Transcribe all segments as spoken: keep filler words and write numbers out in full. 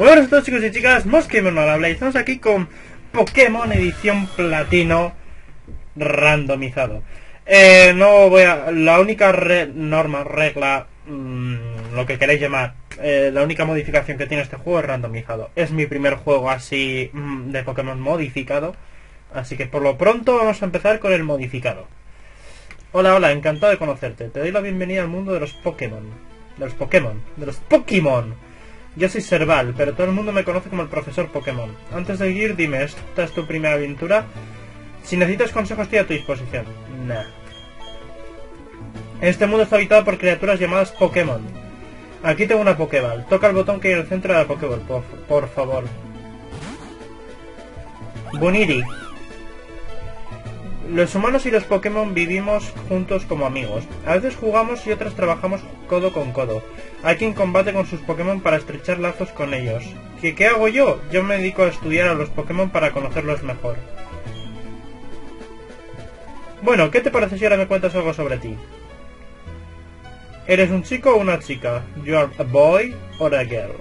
Muy buenas a todos, chicos y chicas, Mosquimon no habla, estamos aquí con Pokémon edición platino randomizado. Eh, no voy a... La única re, norma, regla, mmm, lo que queréis llamar, eh, la única modificación que tiene este juego es randomizado. Es mi primer juego así mmm, de Pokémon modificado, así que por lo pronto vamos a empezar con el modificado. Hola, hola, encantado de conocerte. Te doy la bienvenida al mundo de los Pokémon. De los Pokémon. De los Pokémon. Yo soy Serbal, pero todo el mundo me conoce como el profesor Pokémon. Antes de seguir, dime, ¿esta es tu primera aventura? Si necesitas consejos, estoy a tu disposición. Nah. Este mundo está habitado por criaturas llamadas Pokémon. Aquí tengo una Pokéball. Toca el botón que hay en el centro de la Pokéball, por, por favor. Buniri. Los humanos y los Pokémon vivimos juntos como amigos. A veces jugamos y otras trabajamos codo con codo. Hay quien combate con sus Pokémon para estrechar lazos con ellos. ¿Qué, qué hago yo? Yo me dedico a estudiar a los Pokémon para conocerlos mejor. Bueno, ¿qué te parece si ahora me cuentas algo sobre ti? ¿Eres un chico o una chica? You are a boy or a girl.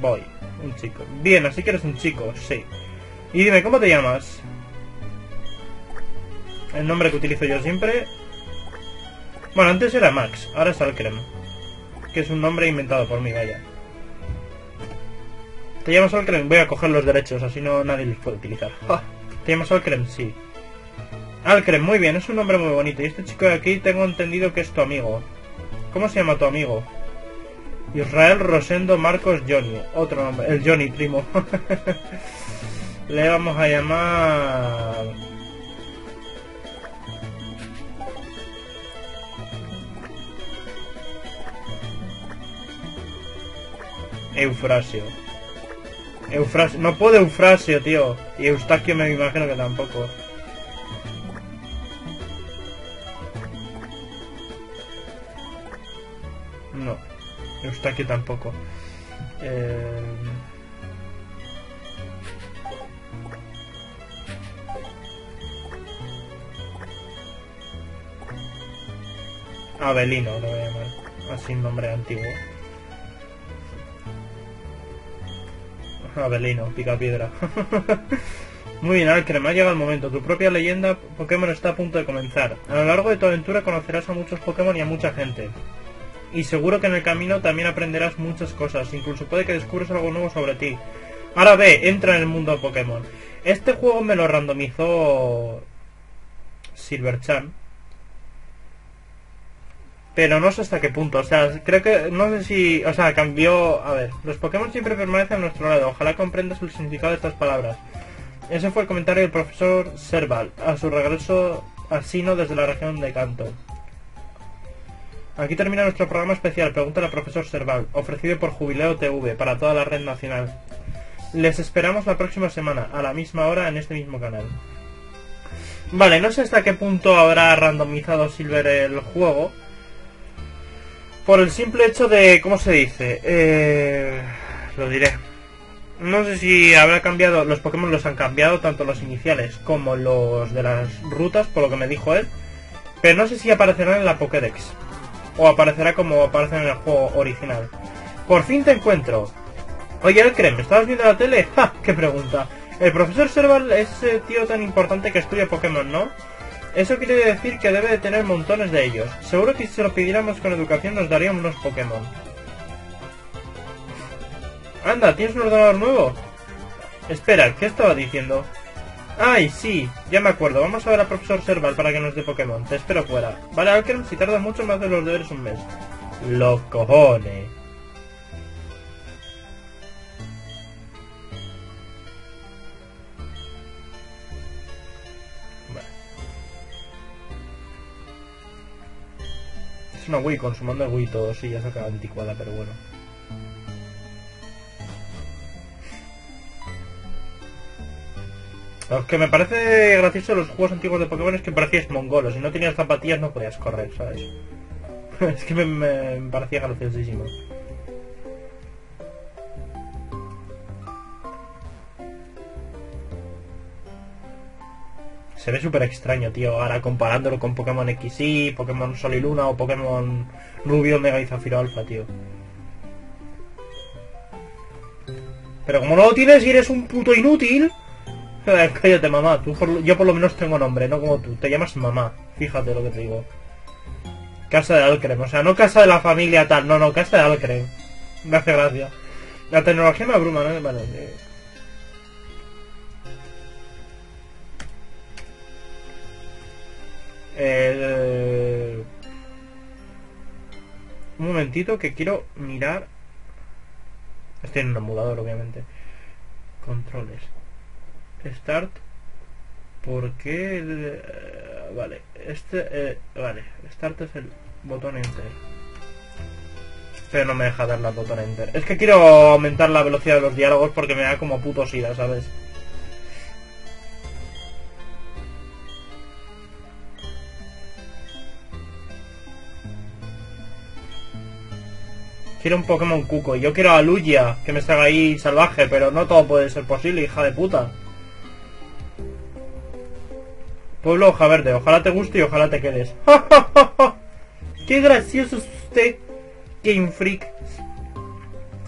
Boy, un chico. Bien, así que eres un chico, sí. Y dime, ¿cómo te llamas? El nombre que utilizo yo siempre. Bueno, antes era Max, ahora es Alcremie, que es un nombre inventado por mí, vaya. ¿Te llamas Alcremie? Voy a coger los derechos, así no nadie los puede utilizar. ¡Ja! ¿Te llamas Alcremie? Sí. Alcremie, muy bien, es un nombre muy bonito. Y este chico de aquí tengo entendido que es tu amigo. ¿Cómo se llama tu amigo? Israel, Rosendo, Marcos, Johnny. Otro nombre, el Johnny, primo. Le vamos a llamar... Eufrasio. Eufrasio. No puedo Eufrasio, tío. Y Eustaquio me imagino que tampoco. No. Eustaquio tampoco. Eh... Abelino lo voy a llamar. Así un nombre antiguo. Abelino, pica piedra. Muy bien, Alcremie, ha llegado el momento. Tu propia leyenda Pokémon está a punto de comenzar. A lo largo de tu aventura conocerás a muchos Pokémon y a mucha gente. Y seguro que en el camino también aprenderás muchas cosas. Incluso puede que descubres algo nuevo sobre ti. Ahora ve, entra en el mundo de Pokémon. Este juego me lo randomizó... Silverchan. Pero no sé hasta qué punto, o sea, creo que, no sé si, o sea, cambió, a ver, los Pokémon siempre permanecen a nuestro lado, ojalá comprendas el significado de estas palabras. Ese fue el comentario del profesor Serbal, a su regreso a Sinnoh desde la región de Kanto. Aquí termina nuestro programa especial, pregúntale al profesor Serbal, ofrecido por Jubileo T V, para toda la red nacional. Les esperamos la próxima semana, a la misma hora, en este mismo canal. Vale, no sé hasta qué punto habrá randomizado Silver el juego... Por el simple hecho de... ¿Cómo se dice? Eh, lo diré. No sé si habrá cambiado... Los Pokémon los han cambiado, tanto los iniciales como los de las rutas, por lo que me dijo él. Pero no sé si aparecerán en la Pokédex. O aparecerá como aparecen en el juego original. Por fin te encuentro. Oye, Alcremie, ¿estabas viendo la tele? ¡Ja! ¡Qué pregunta! El profesor Serbal es ese tío tan importante que estudia Pokémon, ¿no? Eso quiere decir que debe de tener montones de ellos. Seguro que si se lo pidiéramos con educación nos darían unos Pokémon. Anda, ¿tienes un ordenador nuevo? Espera, ¿qué estaba diciendo? Ay, sí, ya me acuerdo. Vamos a ver al profesor Serbal para que nos dé Pokémon. Te espero fuera. Vale, Alcremie, si tardas mucho me haces los deberes un mes. Los cojones. Una Wii, consumando el Wii todo, sí, ya saca anticuada, pero bueno. Lo que me parece gracioso de los juegos antiguos de Pokémon es que parecías mongolo, si no tenías zapatillas no podías correr, ¿sabes? Es que me, me, me parecía graciosísimo. Se ve súper extraño, tío, ahora comparándolo con Pokémon X Y, Pokémon Sol y Luna o Pokémon Rubio, Mega y Zafiro Alfa, tío. Pero como no lo tienes y eres un puto inútil... Cállate, mamá. Tú por, yo por lo menos tengo nombre, no como tú. Te llamas mamá. Fíjate lo que te digo. Casa de Alcremie. O sea, no casa de la familia tal. No, no, casa de Alcremie. Me hace gracia. La tecnología me abruma, ¿no? Vale. Eh. Eh, un momentito que quiero mirar. Estoy en un emulador, obviamente. Controles. Start. ¿Por qué? El, eh, vale. Este. Eh, vale. Start es el botón enter. Pero no me deja dar la botón enter. Es que quiero aumentar la velocidad de los diálogos porque me da como puto sida, ¿sabes? Quiero un Pokémon cuco. Yo quiero a Lugia, que me salga ahí salvaje, pero no todo puede ser posible, hija de puta. Pueblo Hoja Verde, ojalá te guste y ojalá te quedes. ¡Qué gracioso es usted, Game Freak!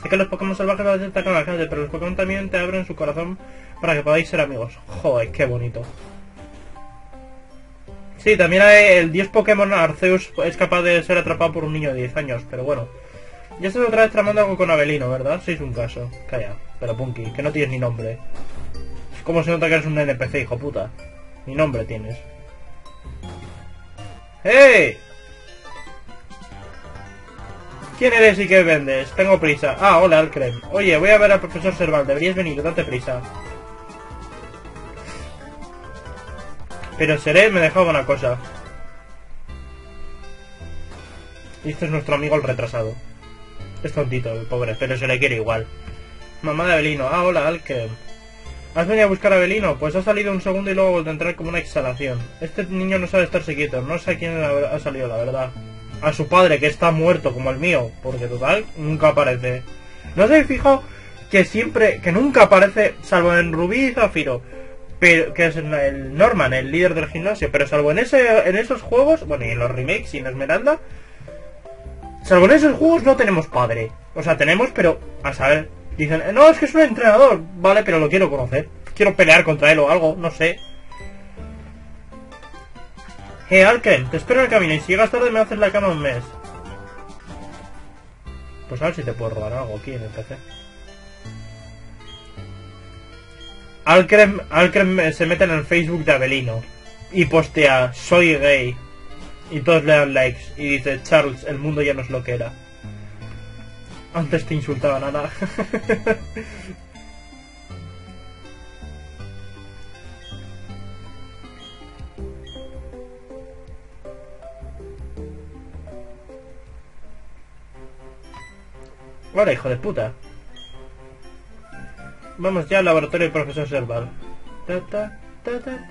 Sé que los Pokémon salvajes van a destacar a la gente, pero los Pokémon también te abren su corazón para que podáis ser amigos. ¡Joder, qué bonito! Sí, también hay el diez Pokémon Arceus es capaz de ser atrapado por un niño de diez años, pero bueno. Ya estás otra vez tramando algo con Abelino, ¿verdad? Sois un caso. Calla, pero Punky, que no tienes ni nombre. Es como se nota que eres un N P C, hijo puta. Ni nombre tienes. ¡Hey! ¿Quién eres y qué vendes? Tengo prisa. Ah, hola, Alcremie. Oye, voy a ver al profesor Serbal. Deberías venir, date prisa. Pero Seré me dejaba una cosa. Y este es nuestro amigo el retrasado. Es tontito, el pobre, pero se le quiere igual. Mamá de Abelino. Ah, hola, Alcremie. ¿Has venido a buscar a Abelino? Pues ha salido un segundo y luego ha vuelto a entrar como una exhalación. Este niño no sabe estarse quieto. No sé a quién ha salido, la verdad. A su padre, que está muerto, como el mío. Porque, total, nunca aparece. ¿No os habéis fijado que siempre... que nunca aparece, salvo en Rubí y Zafiro? Pero, que es el Norman, el líder del gimnasio. Pero salvo en, ese, en esos juegos... Bueno, y en los remakes y en Esmeralda... Salvo en esos juegos no tenemos padre. O sea, tenemos, pero a saber. Dicen, no, es que es un entrenador. Vale, pero lo quiero conocer. Quiero pelear contra él o algo, no sé. Eh, Alcremie, te espero en el camino. Y si llegas tarde me haces la cama un mes. Pues a ver si te puedo robar algo aquí en el P C. Alcremie, Alcremie se mete en el Facebook de Abelino y postea, soy gay. Y todos le dan likes. Y dice, Charles, el mundo ya no es lo que era. Antes te insultaba nada. Hola, hijo de puta. Vamos ya al laboratorio del profesor Serbal. Ta, ta, ta, ta.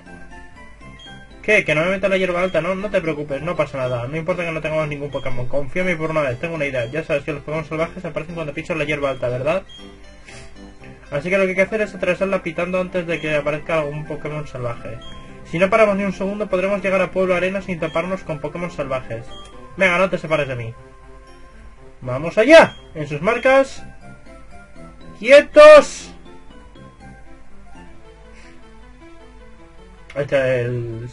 ¿Qué? Que no me meto la hierba alta, ¿no? No te preocupes, no pasa nada. No importa que no tengamos ningún Pokémon. Confía en mí por una vez, tengo una idea. Ya sabes que los Pokémon salvajes aparecen cuando pisan la hierba alta, ¿verdad? Así que lo que hay que hacer es atravesarla pitando antes de que aparezca algún Pokémon salvaje. Si no paramos ni un segundo, podremos llegar a Pueblo Arena sin taparnos con Pokémon salvajes. Venga, no te separes de mí. ¡Vamos allá! En sus marcas... ¡Quietos! Este el...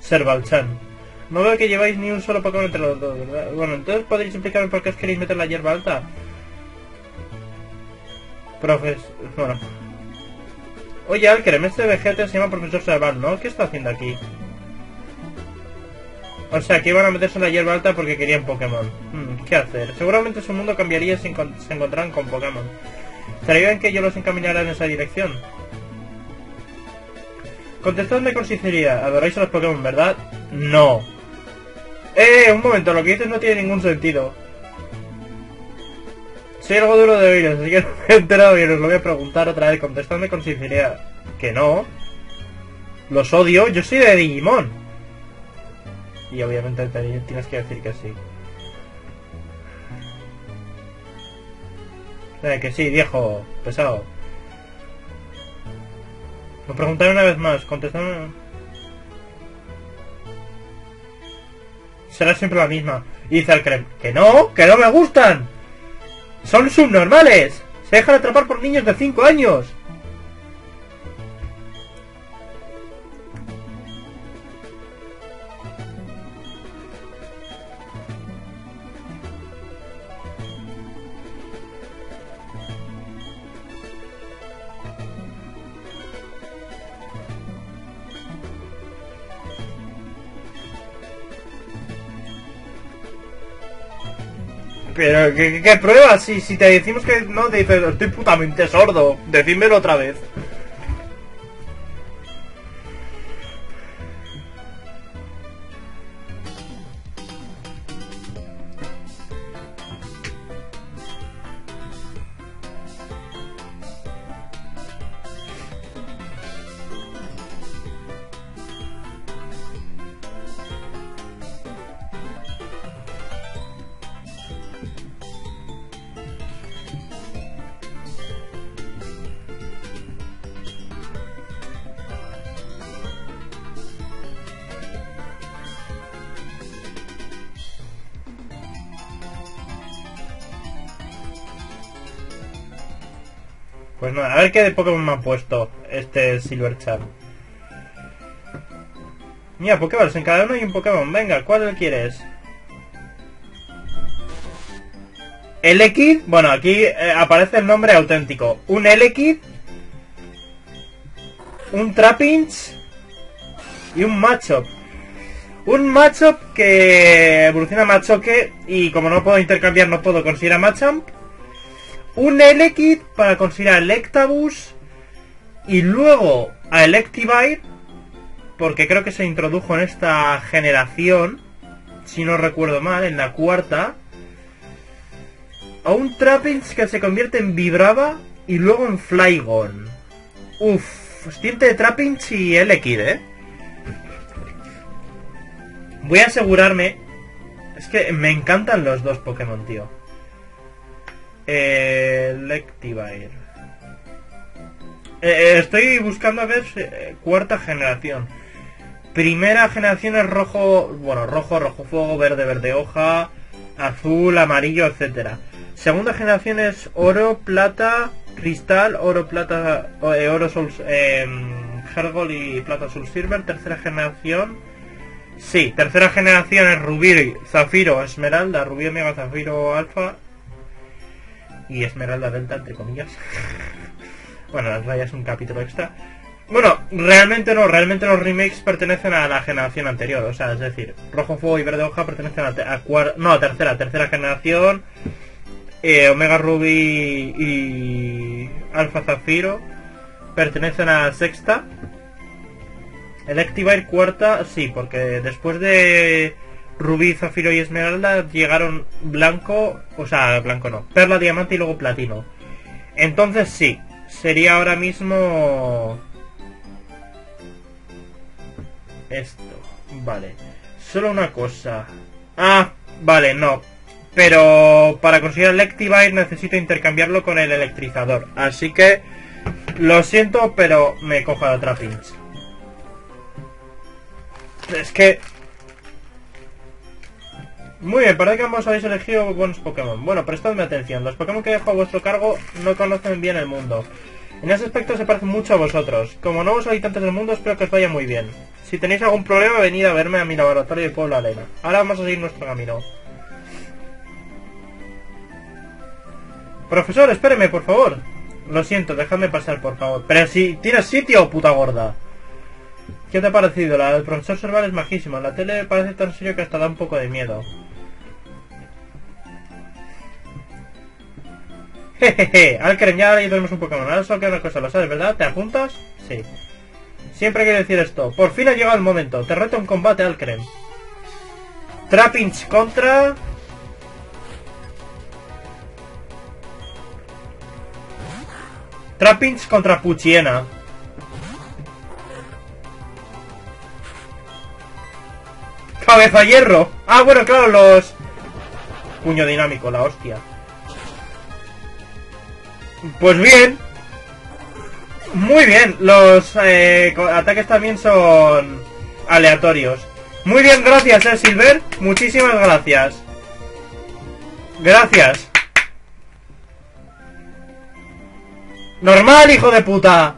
Serval-chan. No veo que lleváis ni un solo Pokémon entre los dos, ¿verdad? Bueno, entonces podéis explicarme por qué os queréis meter la hierba alta. Profes... Bueno. Oye, Alcremie, este vejete se llama Profesor Serval, ¿no? ¿Qué está haciendo aquí? O sea, que iban a meterse en la hierba alta porque querían Pokémon. Hmm, ¿qué hacer? Seguramente su mundo cambiaría si encont se encontraran con Pokémon. ¿Sabían que yo los encaminara en esa dirección? Contestadme con sinceridad, adoráis a los Pokémon, ¿verdad? No. Eh, un momento, lo que dices no tiene ningún sentido. Soy algo duro de oíros, así que no me he enterado y os lo voy a preguntar otra vez. Contestadme con sinceridad. Que no. Los odio, yo soy de Digimon. Y obviamente tienes que decir que sí. Eh, que sí, viejo, pesado. Lo preguntaré una vez más, contestadme. Será siempre la misma. Y dice Alcremie, que no, que no me gustan. Son subnormales. ¡Se dejan atrapar por niños de cinco años! Pero, ¿qué, qué pruebas? Si, si te decimos que no, te dices, estoy putamente sordo. Decídmelo otra vez. Pues nada, a ver qué de Pokémon me ha puesto este Silverchat. Mira, Pokéballs, en cada uno hay un Pokémon. Venga, ¿cuál quieres? Elekid. Bueno, aquí eh, aparece el nombre auténtico. Un Elekid, un Trapinch y un Machop. Un Machop que evoluciona a Machoke y como no puedo intercambiar, no puedo conseguir a Machamp. Un Elekid para conseguir a Electabuzz y luego a Electivire, porque creo que se introdujo en esta generación, si no recuerdo mal, en la cuarta. A un Trapinch que se convierte en Vibrava y luego en Flygon. Uff, estirpe de Trapinch y Elekid, ¿eh? Voy a asegurarme... Es que me encantan los dos Pokémon, tío. Electivire. Eh, estoy buscando a ver eh, cuarta generación. Primera generación es rojo, bueno, rojo, rojo fuego, verde, verde hoja, azul, amarillo, etcétera. Segunda generación es oro, plata, cristal, oro, plata, eh, oro, sol, eh, Hergold y plata, sol, silver. Tercera generación, sí, tercera generación es rubí, zafiro, esmeralda, rubí, omega, zafiro, alfa. Y Esmeralda Delta, entre comillas. Bueno, las rayas un capítulo extra. Bueno, realmente no, realmente los remakes pertenecen a la generación anterior. O sea, es decir, Rojo Fuego y Verde Hoja pertenecen a, a cuarta... No, tercera, tercera generación. Eh, Omega Ruby y Alfa Zafiro pertenecen a sexta. Electivire cuarta, sí, porque después de... Rubí, Zafiro y Esmeralda llegaron blanco, o sea, blanco no, perla, diamante y luego platino. Entonces sí, sería ahora mismo... Esto, vale. Solo una cosa. Ah, vale, no. Pero para conseguir el Electivire necesito intercambiarlo con el electrizador. Así que, lo siento, pero me cojo otra pinch. Es que... Muy bien, parece que ambos habéis elegido buenos Pokémon. Bueno, prestadme atención. Los Pokémon que dejo a vuestro cargo no conocen bien el mundo. En ese aspecto se parecen mucho a vosotros. Como nuevos habitantes del mundo, espero que os vaya muy bien. Si tenéis algún problema, venid a verme a mi laboratorio de Pueblo Arena. Ahora vamos a seguir nuestro camino. Profesor, espéreme, por favor. Lo siento, dejadme pasar, por favor. Pero si tienes sitio, puta gorda. ¿Qué te ha parecido? La del profesor Serbal es majísima. La tele parece tan serio que hasta da un poco de miedo. Jejeje, Alcremie, ya tenemos un Pokémon. Ahora solo queda una cosa, lo sabes, ¿verdad? ¿Te apuntas? Sí. Siempre quiero decir esto. Por fin ha llegado el momento. Te reto un combate, Alcremie. Trapinch contra... Trapinch contra Puchiena. ¡Cabeza de hierro! Ah, bueno, claro, los... Puño dinámico, la hostia. Pues bien. Muy bien. Los eh, ataques también son aleatorios. Muy bien, gracias, eh, Silver. Muchísimas gracias. Gracias. Normal, hijo de puta.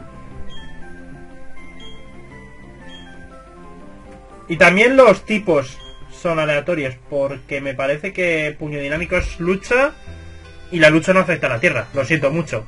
Y también los tipos son aleatorios, porque me parece que puño dinámico es lucha y la lucha no afecta a la tierra. Lo siento mucho.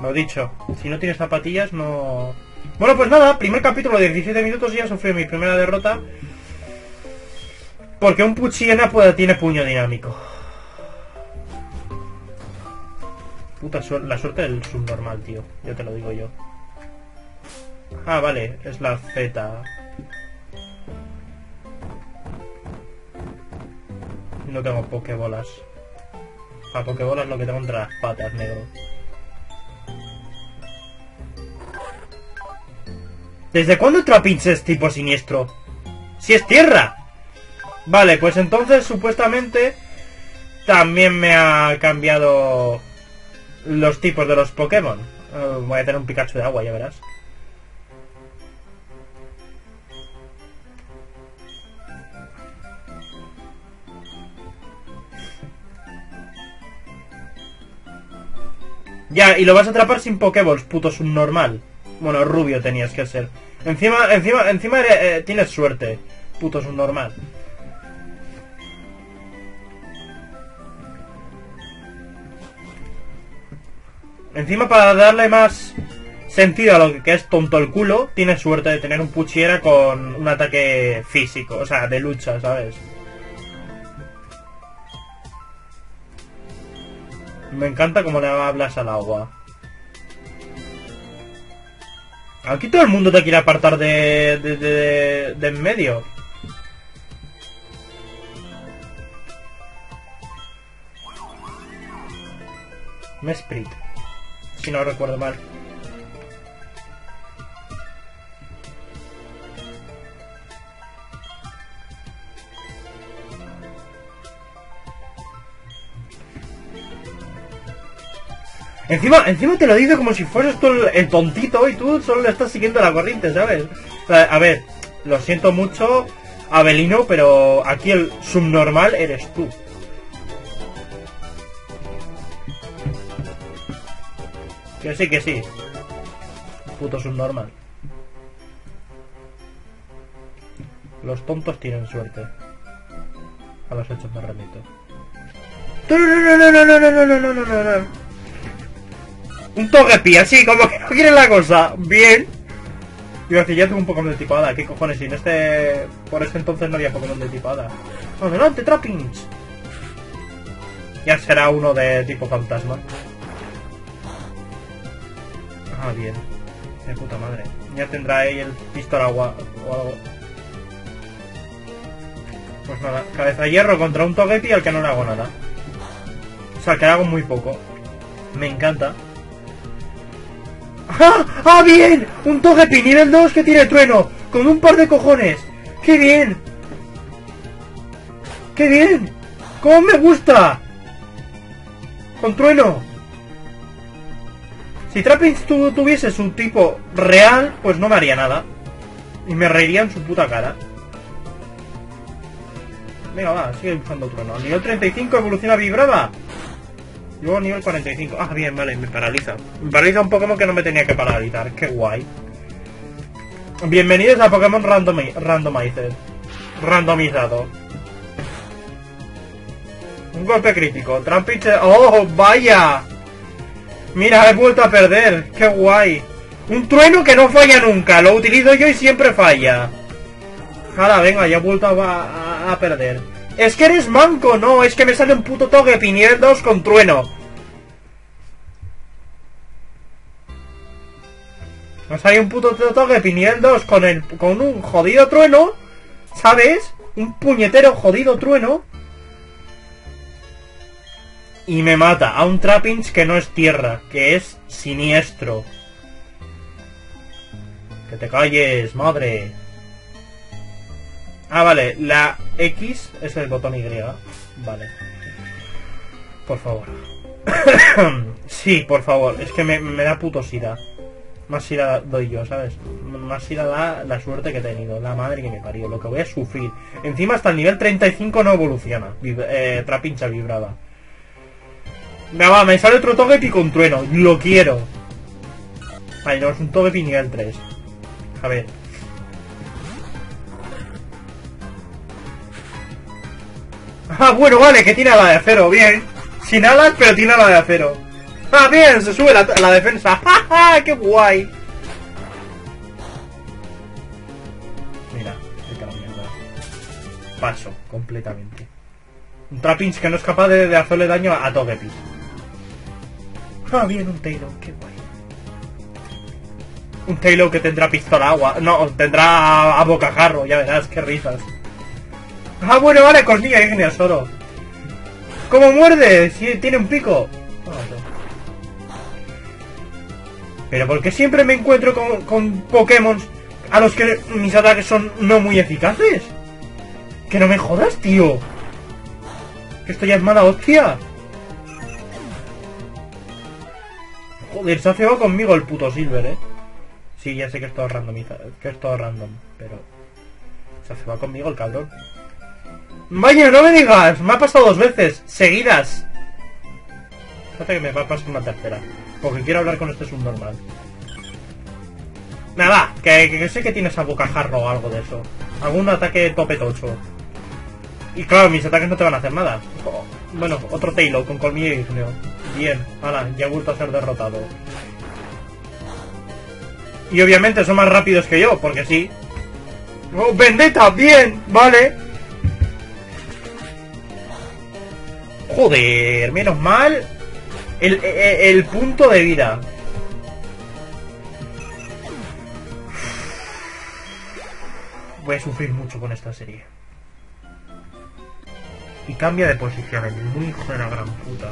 Lo dicho, si no tienes zapatillas no... Bueno, pues nada, primer capítulo de diecisiete minutos y ya sufrí mi primera derrota. Porque un Puchiena pues, tiene puño dinámico. Puta suerte, la suerte del subnormal, tío. Yo te lo digo yo. Ah, vale, es la Z. No tengo Pokébolas. A Pokébolas lo que tengo entre las patas, negro. ¿Desde cuándo Trapinch es tipo siniestro? ¡Si es tierra! Vale, pues entonces supuestamente también me ha cambiado los tipos de los Pokémon. Uh, voy a tener un Pikachu de agua, ya verás. Ya, y lo vas a atrapar sin Pokéballs, puto subnormal. Bueno, rubio tenías que ser. Encima, encima, encima eres, eh, tienes suerte. Puto subnormal. Encima, para darle más sentido a lo que es tonto el culo, tienes suerte de tener un Puchiena con un ataque físico, o sea, de lucha, ¿sabes? Me encanta cómo le hablas al agua. Aquí todo el mundo te quiere apartar de, de, de, de en medio. Mesprit, si no recuerdo mal. Encima, encima te lo dice como si fueras tú el, el tontito y tú solo le estás siguiendo la corriente, ¿sabes? O sea, a ver, lo siento mucho, Abelino, pero aquí el subnormal eres tú. Que sí, que sí. Puto subnormal. Los tontos tienen suerte. A los hechos me remito. No, no, no, no, no, no, no, no, no, no. Un Togepi, así, como que no quiere la cosa. Bien. Yo decía, ya tengo un Pokémon de tipo hada. ¿Qué cojones? Y en este... Por ese entonces no había Pokémon de tipo hada. ¡Adelante, Trapinch! Ya será uno de tipo fantasma. Ah, bien. De puta madre. Ya tendrá ahí el pistola agua o algo. Pues nada, cabeza de hierro contra un Togepi al que no le hago nada. O sea, que le hago muy poco. Me encanta. ¡Ah! ¡Ah, bien! Un Togepi nivel dos que tiene trueno. Con un par de cojones. ¡Qué bien! ¡Qué bien! ¡Cómo me gusta! Con trueno. Si Trapinch tu tuviese su tipo real, pues no me haría nada. Y me reiría en su puta cara. Venga, va, sigue usando trueno. Nivel treinta y cinco evoluciona Vibrava. Luego nivel cuarenta y cinco. Ah, bien, vale, me paraliza. Me paraliza un Pokémon que no me tenía que paralizar. Qué guay. Bienvenidos a Pokémon randomi randomizer. Randomizado. Un golpe crítico. Trapinch... ¡Oh, vaya! Mira, he vuelto a perder. Qué guay. Un trueno que no falla nunca. Lo utilizo yo y siempre falla. Ahora, venga, ya he vuelto a, a, a perder. Es que eres manco, no, es que me sale un puto Togepi nivel dos con trueno. Me sale un puto Togepi nivel dos con, el, con un jodido trueno, ¿sabes? Un puñetero jodido trueno. Y me mata a un Trapinch que no es tierra, que es siniestro. Que te calles, madre. Ah, vale, la X es el botón Y. Vale. Por favor. Sí, por favor. Es que me, me da puto sida. Más sida doy yo, ¿sabes? Más sida da la suerte que he tenido. La madre que me parió. Lo que voy a sufrir. Encima hasta el nivel treinta y cinco no evoluciona. Vibra, eh, Trapincha Vibrava. Me va, me sale otro Togepi con trueno. Lo quiero. Vale, no, es un Togepi nivel tres. A ver. Ah, bueno, vale, que tiene ala de acero, bien. Sin alas, pero tiene ala de acero. Ah, bien, se sube la, la defensa. ¡Ja, ja! ¡Qué guay! Mira, qué mierda. Paso, completamente. Un Trapinch que no es capaz de, de hacerle daño a Togepi. Ah, bien, un Taillow, qué guay. Un Taillow que tendrá pistola agua. No, tendrá a bocajarro, ya verás, qué risas. Ah, bueno, vale, Colmillo ígneo solo. ¿Cómo muerde? Si tiene un pico. Pero porque siempre me encuentro con, con Pokémon a los que mis ataques son no muy eficaces. Que no me jodas, tío. Que esto ya es mala hostia. Joder, se ha cebado conmigo el puto Silver, eh. Sí, ya sé que es todo randomizado, que es todo random, pero se ha cebado conmigo el cabrón. Vaya, no me digas, me ha pasado dos veces seguidas. Fíjate que me va a pasar una tercera, porque quiero hablar con este subnormal. Nada, que, que, que sé que tienes a bocajarro o algo de eso. Algún ataque tope tocho. Y claro, mis ataques no te van a hacer nada. Oh, bueno, otro Taillow con colmillo ígneo. Bien, ala, ya he vuelto a ser derrotado. Y obviamente son más rápidos que yo, porque sí. ¡Oh, Vendetta! ¡Bien! Vale. Joder, menos mal el, el, el punto de vida. Voy a sufrir mucho con esta serie. Y cambia de posición, el muy hijo de la gran puta.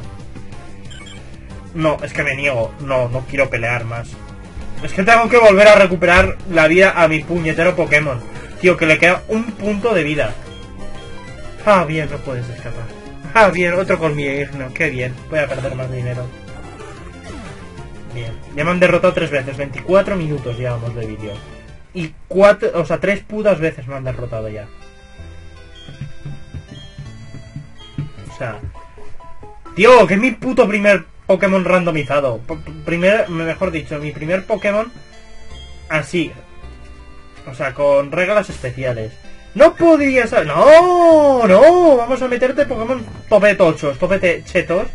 No, es que me niego. No, no quiero pelear más. Es que tengo que volver a recuperar la vida a mi puñetero Pokémon. Tío, que le queda un punto de vida. Ah, bien, no puedes escapar. Ah, bien, otro colmillo ígneo, qué bien. Voy a perder más dinero. Bien, ya me han derrotado tres veces. veinticuatro minutos llevamos de vídeo. Y cuatro, o sea, tres putas veces me han derrotado ya. O sea... Tío, que es mi puto primer Pokémon randomizado. Primer, mejor dicho, mi primer Pokémon... Así. O sea, con reglas especiales. No podría ser... ¡No! ¡No! Vamos a meterte Pokémon topetochos, topete chetos.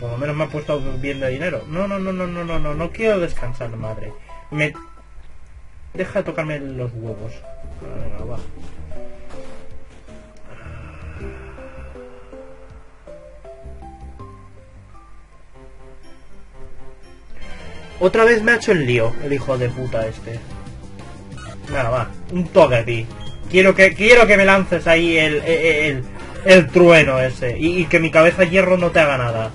Por lo menos me ha puesto bien de dinero. No, no, no, no, no, no, no. No quiero descansar, madre. Me... Deja de tocarme los huevos. Venga, va. Otra vez me ha hecho el lío, el hijo de puta este. Nada, va, un Togepi. Quiero que, quiero que me lances ahí el, el, el, el trueno ese. Y, y que mi cabeza de hierro no te haga nada.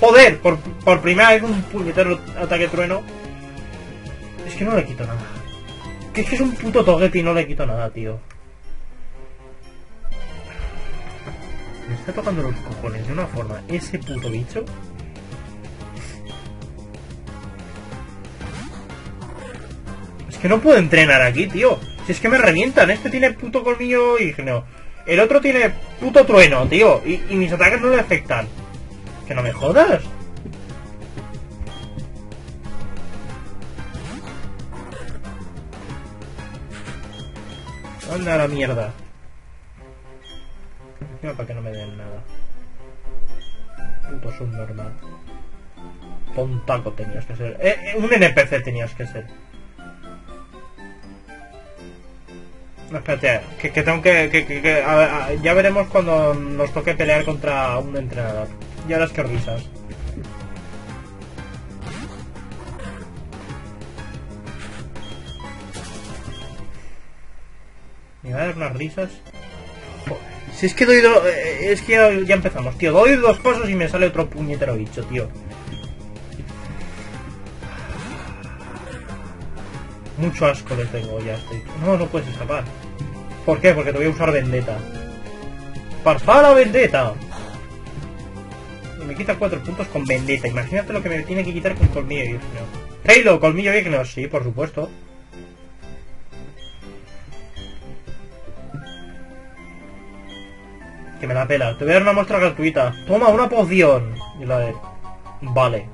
Joder, por, por primera vez un puñetero ataque trueno. Es que no le quito nada. Que es que es un puto Togepi y no le quito nada, tío. Me está tocando los cojones de una forma ese puto bicho. Que no puedo entrenar aquí, tío. Si es que me revientan. Este tiene puto colmillo ígneo. El otro tiene puto trueno, tío. Y, y mis ataques no le afectan. Que no me jodas. Anda a la mierda. No, para que no me den nada. Puto subnormal. Tontaco tenías que ser. Eh, eh, un N P C tenías que ser. No, espérate, que, que tengo que... que, que, que a, a, ya veremos cuando nos toque pelear contra un entrenador. Y ahora es que risas. ¿Me va a dar unas risas? Joder. Si es que doy dos... Es que ya, ya empezamos, tío. Doy dos pasos y me sale otro puñetero bicho, tío. Mucho asco le tengo, ya estoy. No, no puedes escapar. ¿Por qué? Porque te voy a usar Vendetta. ¡Parfala Vendetta! Me quita cuatro puntos con Vendetta. Imagínate lo que me tiene que quitar con Colmillo ígneo. ¡Taillow, Colmillo ígneo! Sí, por supuesto. Que me la pela. Te voy a dar una muestra gratuita. Toma una poción. Y la de... Vale.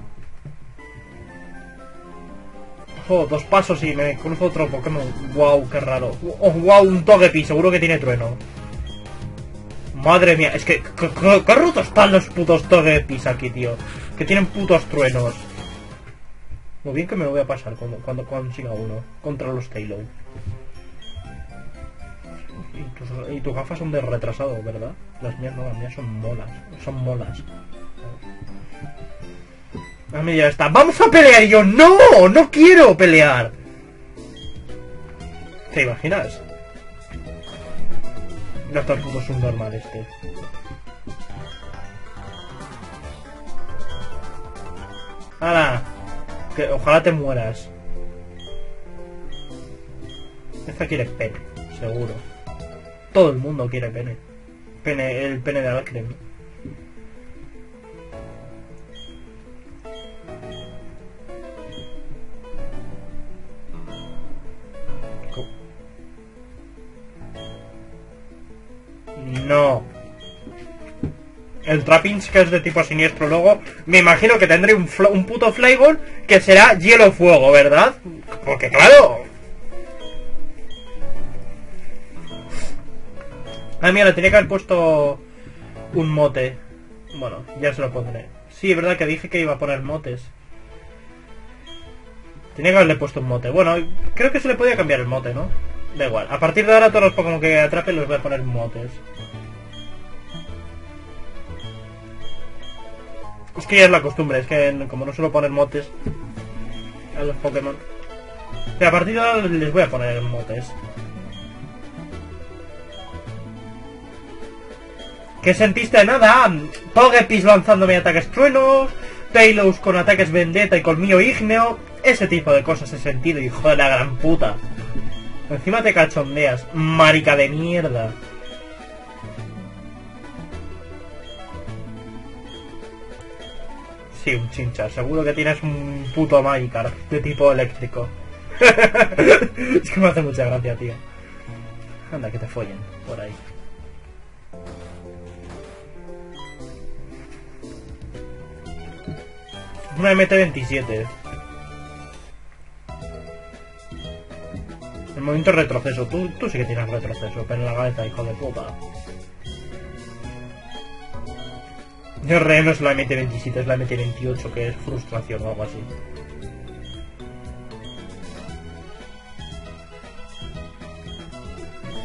Oh, dos pasos y me cruzo otro Pokémon. Wow, qué raro. Oh, wow, un Togepi. Seguro que tiene trueno. Madre mía, es que... ¡Qué rotos están los putos Togepis aquí, tío! Que tienen putos truenos. Muy bien que me lo voy a pasar cuando, cuando consiga uno. Contra los Taillow. Y tus, y tus gafas son de retrasado, ¿verdad? Las mías no, las mías son molas. Son molas. A mí ya está. ¡Vamos a pelear! Y yo, ¡no! ¡No quiero pelear! ¿Te imaginas? Ya está el puto subnormal este. ¡Hala! Que ojalá te mueras. Esta quiere pene, seguro. Todo el mundo quiere pene. Pene, el pene de Alcremie. No. El Trapinch, que es de tipo siniestro luego. Me imagino que tendré un, un puto Flygon que será hielo-fuego, ¿verdad? Porque claro. Ah, mira, tenía que haber puesto un mote. Bueno, ya se lo pondré. Sí, es verdad que dije que iba a poner motes. Tenía que haberle puesto un mote. Bueno, creo que se le podía cambiar el mote, ¿no? Da igual. A partir de ahora todos los Pokémon que atrapen los voy a poner motes. Es que ya es la costumbre, es que como no suelo poner motes a los Pokémon. Pero a partir de ahora les voy a poner motes. ¿Qué sentiste? Nada. Togepis lanzándome ataques truenos, Taillows con ataques Vendetta y Colmillo ígneo. Ese tipo de cosas he sentido, hijo de la gran puta. Encima te cachondeas, marica de mierda. Sí, un Chimchar. Seguro que tienes un puto Magikarp de tipo eléctrico. Es que me hace mucha gracia, tío. Anda, que te follen por ahí. Una M T veintisiete. El movimiento retroceso, tú, tú sí que tienes retroceso, pero en la cabeza, hijo de puta. Yo re no es la M T veintisiete, es la M T veintiocho, que es frustración o algo así.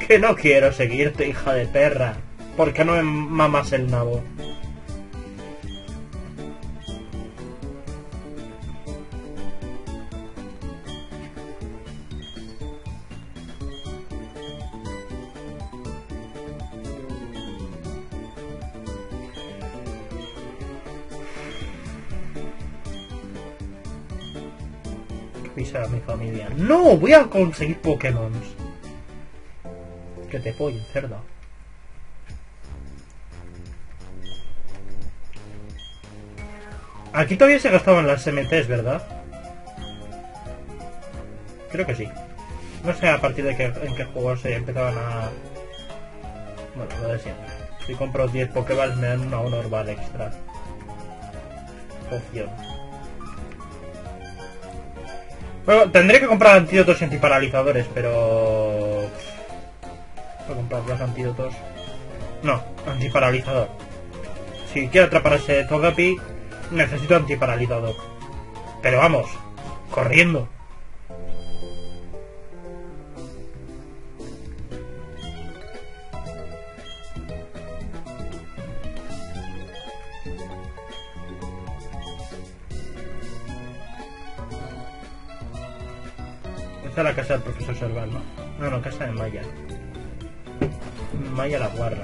Que no quiero seguirte, hija de perra. ¿Por qué no me mamas el nabo? Pisar a mi familia. ¡No! Voy a conseguir Pokémon. Que te follen, cerdo. Aquí todavía se gastaban las M Ts, ¿verdad? Creo que sí. No sé a partir de qué, en qué juego se empezaban a... Bueno, lo de siempre. Si compro diez Pokéballs me dan una Honor Ball extra. Poción. Bueno, tendré que comprar antídotos y antiparalizadores, pero... Voy a comprar los antídotos... No, antiparalizador. Si quiero atrapar a ese Togepi, necesito antiparalizador. Pero vamos, corriendo. Esta es la casa del profesor Serbal, ¿no? No, no, casa de Maya. Maya la guarda.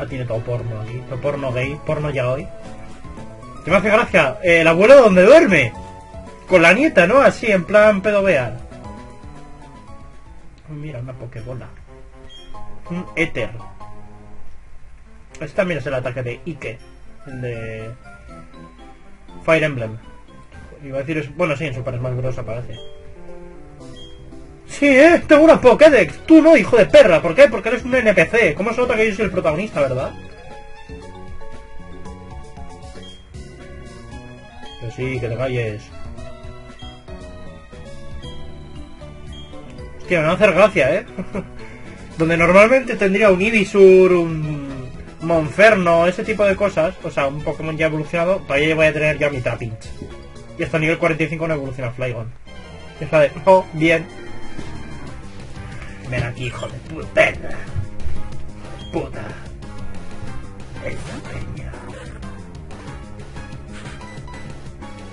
Ah, tiene todo porno aquí. Todo porno gay. Porno ya hoy. ¿Qué me hace gracia? Eh, el abuelo donde duerme. Con la nieta, ¿no? Así, en plan pedovear. Mira, una Pokébola. Un éter. Este también es el ataque de Ike. El de... Fire Emblem. Iba a decir... Es... Bueno, sí, en Super es más grosa, parece. Sí, ¿eh? Tengo una Pokédex. Tú no, hijo de perra. ¿Por qué? Porque eres un N P C. ¿Cómo se nota que yo soy el protagonista, verdad? Que sí, que te calles. Hostia, me va a hacer gracia, ¿eh? Donde normalmente tendría un Ibisur, un Monferno, ese tipo de cosas. O sea, un Pokémon ya evolucionado. Todavía voy a tener ya mi Trapinch. Y hasta nivel cuarenta y cinco no evoluciona Flygon. Es la de... Oh, bien. Ven aquí, hijo de puta. Puta. Esta peña.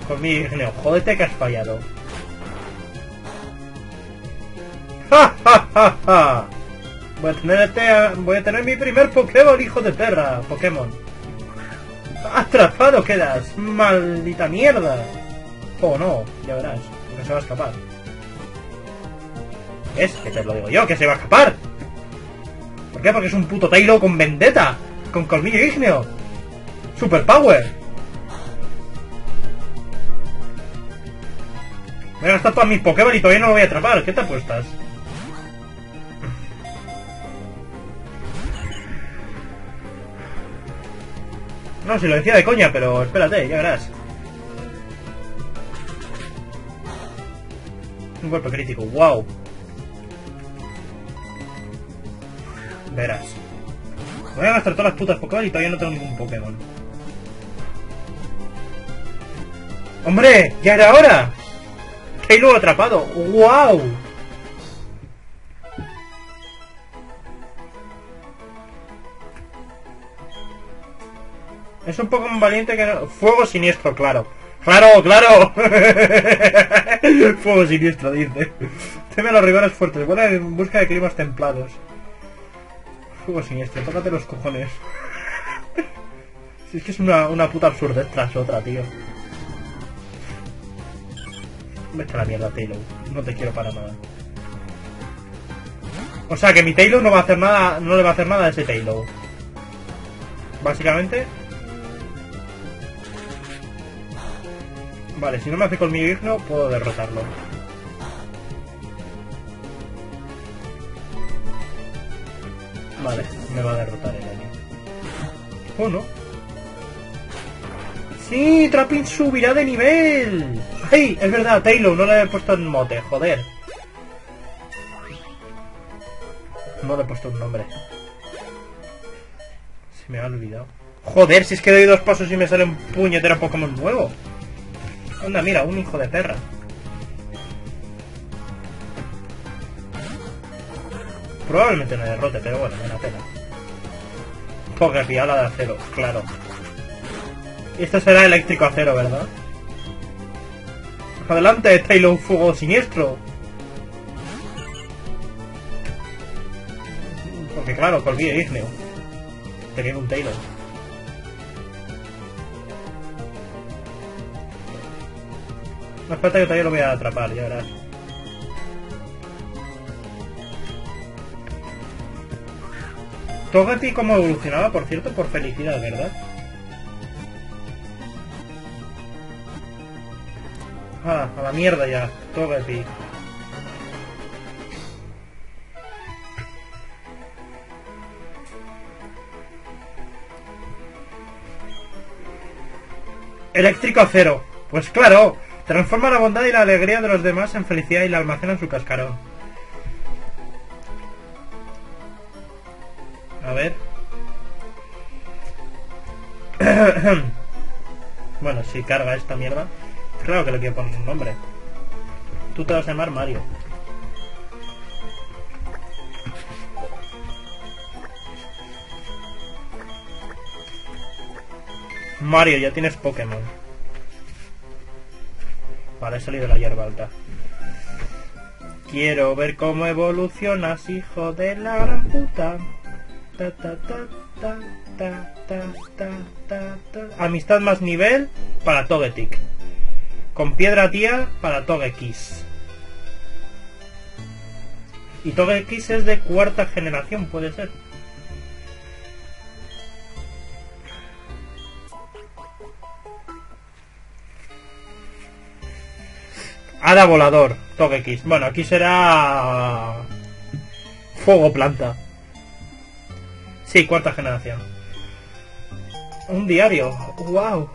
Colmillo ígneo, jódete que has fallado. ¡Ja, ja, ja, ja! Voy a tener, este, voy a tener mi primer Pokémon, hijo de perra. Pokémon. Atrapado quedas, maldita mierda. Oh no, ya verás, no se va a escapar. ¿Ves? Que te lo digo yo, que se va a escapar. ¿Por qué? Porque es un puto Taillow con Vendetta. Con Colmillo ígneo. Super Power. Me he gastado todas mis Pokémon y todavía no lo voy a atrapar. ¿Qué te apuestas? No, si lo decía de coña, pero espérate, ya verás. Un golpe crítico, wow. Verás. Voy a gastar todas las putas Pokémon y todavía no tengo ningún Pokémon. ¡Hombre! ¡Ya era hora! ¡Taillow atrapado! ¡Wow! Es un Pokémon valiente que no... Fuego siniestro, claro. ¡Claro, claro! Fuego siniestro, dice. Teme a los rivales fuertes. Vuela en busca de climas templados. Fuego siniestro, tócate los cojones. Si es que es una, una puta absurdez tras otra, tío. Vete a la mierda, Taillow. No te quiero para nada. O sea que mi Taillow no va a hacer nada. No le va a hacer nada a ese Taillow. Básicamente. Vale, si no me hace Colmillo ígneo, puedo derrotarlo. Vale, me va a derrotar el año. ¿O no? ¡Sí! ¡Trapinch subirá de nivel! ¡Ay! Es verdad, Taillow, no le he puesto en mote, joder. No le he puesto un nombre. Se me ha olvidado. Joder, si es que doy dos pasos y me sale un puñetero Pokémon nuevo. Anda, mira, un hijo de perra. Probablemente me derrote, pero bueno, me la pena. Togepi, ala de acero, claro. Y esto será eléctrico acero, ¿verdad? Adelante, Taillow, fuego siniestro. Porque claro, Colmillo ígneo. Tenía un Taillow. No, espérate que todavía lo voy a atrapar, ya verás. Togepi como evolucionaba, por cierto, por felicidad, ¿verdad? Ah, a la mierda ya, Togepi. Eléctrico acero. Pues claro. Transforma la bondad y la alegría de los demás en felicidad y la almacena en su cascarón. A ver. Bueno, si carga esta mierda. Claro que le quiero poner un nombre. Tú te vas a llamar Mario. Mario, ya tienes Pokémon. Vale, he salido de la hierba alta. Quiero ver cómo evolucionas, hijo de la gran puta. ta, ta, ta, ta, ta, ta, ta, ta, ta. Amistad más nivel para Togetic. Con piedra tía para Togekiss. Y Togekiss es de cuarta generación, puede ser. Hada volador, Togekiss. Bueno, aquí será... Fuego planta. Sí, cuarta generación. Un diario. ¡Wow!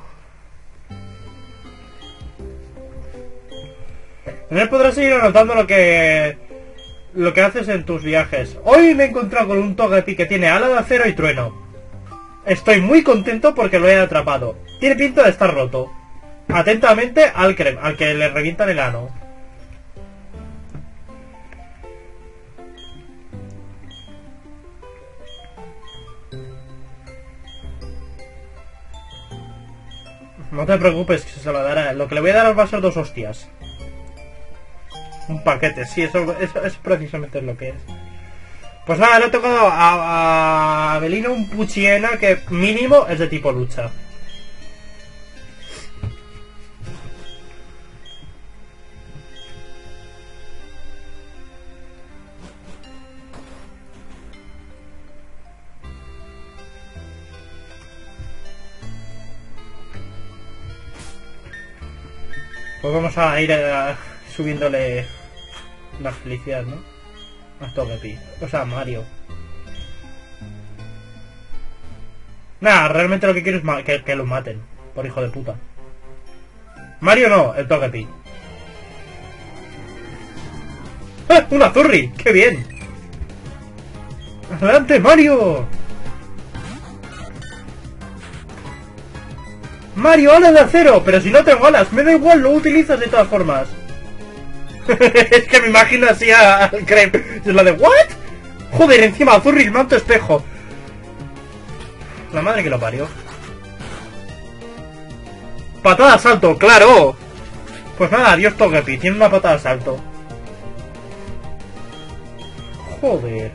En él podrás seguir anotando lo que... Lo que haces en tus viajes. Hoy me he encontrado con un Togepi que tiene ala de acero y trueno. Estoy muy contento porque lo he atrapado. Tiene pinta de estar roto. Atentamente, Alcremie, al que le revientan el ano. No te preocupes, que se lo dará. Lo que le voy a dar va a ser dos hostias. Un paquete, sí, eso, eso, eso precisamente es lo que es. Pues nada, le he tocado a Abelino un Puchiena que mínimo es de tipo lucha. Pues vamos a ir a, subiéndole la felicidad, ¿no? A Togepi. O sea, Mario. Nada, realmente lo que quiero es que, que lo maten. Por hijo de puta. Mario no, el Togepi. ¡Ah! ¡Un Azurill! ¡Qué bien! ¡Adelante, Mario! Mario, alas de acero, pero si no tengo alas, me da igual, lo utilizas de todas formas. Es que me imagino así al Crepe. Es la de, ¿what? Joder, encima Azurill, manto espejo. La madre que lo parió. Patada de salto, claro. Pues nada, adiós Togepi, tiene una patada de salto. Joder.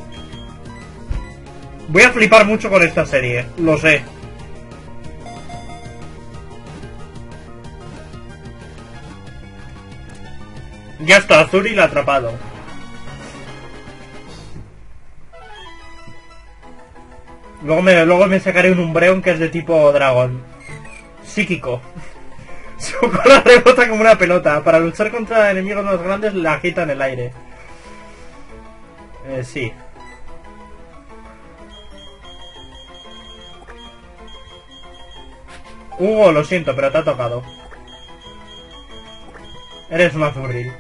Voy a flipar mucho con esta serie, lo sé. Ya está, Azurill atrapado. Luego me, luego me sacaré un Umbreon que es de tipo dragón. Psíquico. Su cola rebota como una pelota. Para luchar contra enemigos más grandes la agita en el aire. Eh, sí. Hugo, lo siento, pero te ha tocado. Eres un Azurill.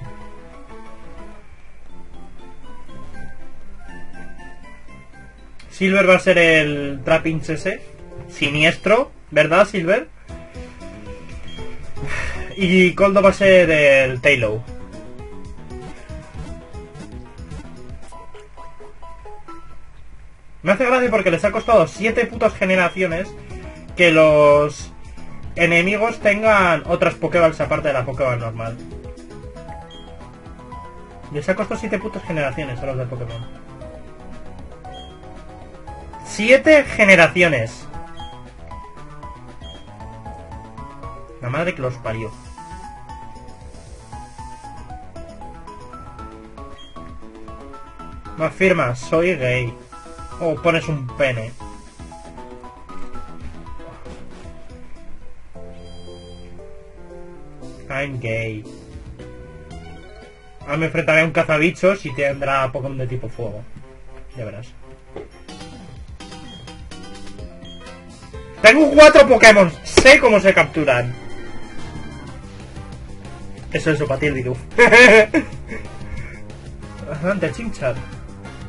Silver va a ser el Trapinch ese. Siniestro, ¿verdad, Silver? Y Golduck va a ser el Taillow. Me hace gracia porque les ha costado siete putas generaciones que los enemigos tengan otras Pokéballs aparte de la Pokéball normal. Les ha costado siete putas generaciones a los de Pokémon. Siete generaciones. La madre que los parió. Me afirma, soy gay. O pones un pene. I'm gay. Ahora me enfrentaré a un cazabichos y tendrá Pokémon de tipo fuego. Ya verás. Tengo cuatro Pokémon. Sé cómo se capturan. Eso es para ti, el Bidoof. Adelante, Chimchar.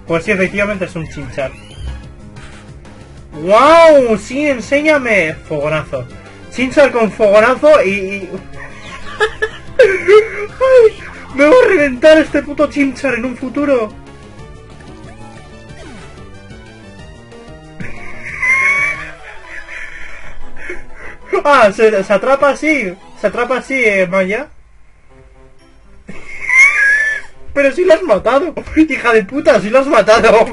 Pues sí, efectivamente es un Chimchar. ¡Wow! Sí, enséñame. Fogonazo. Chimchar con fogonazo y... y... Ay, me va a reventar este puto Chimchar en un futuro. Ah, se, se atrapa así. Se atrapa así, eh, Maya. Pero si lo has matado. Hija de puta, si lo has matado.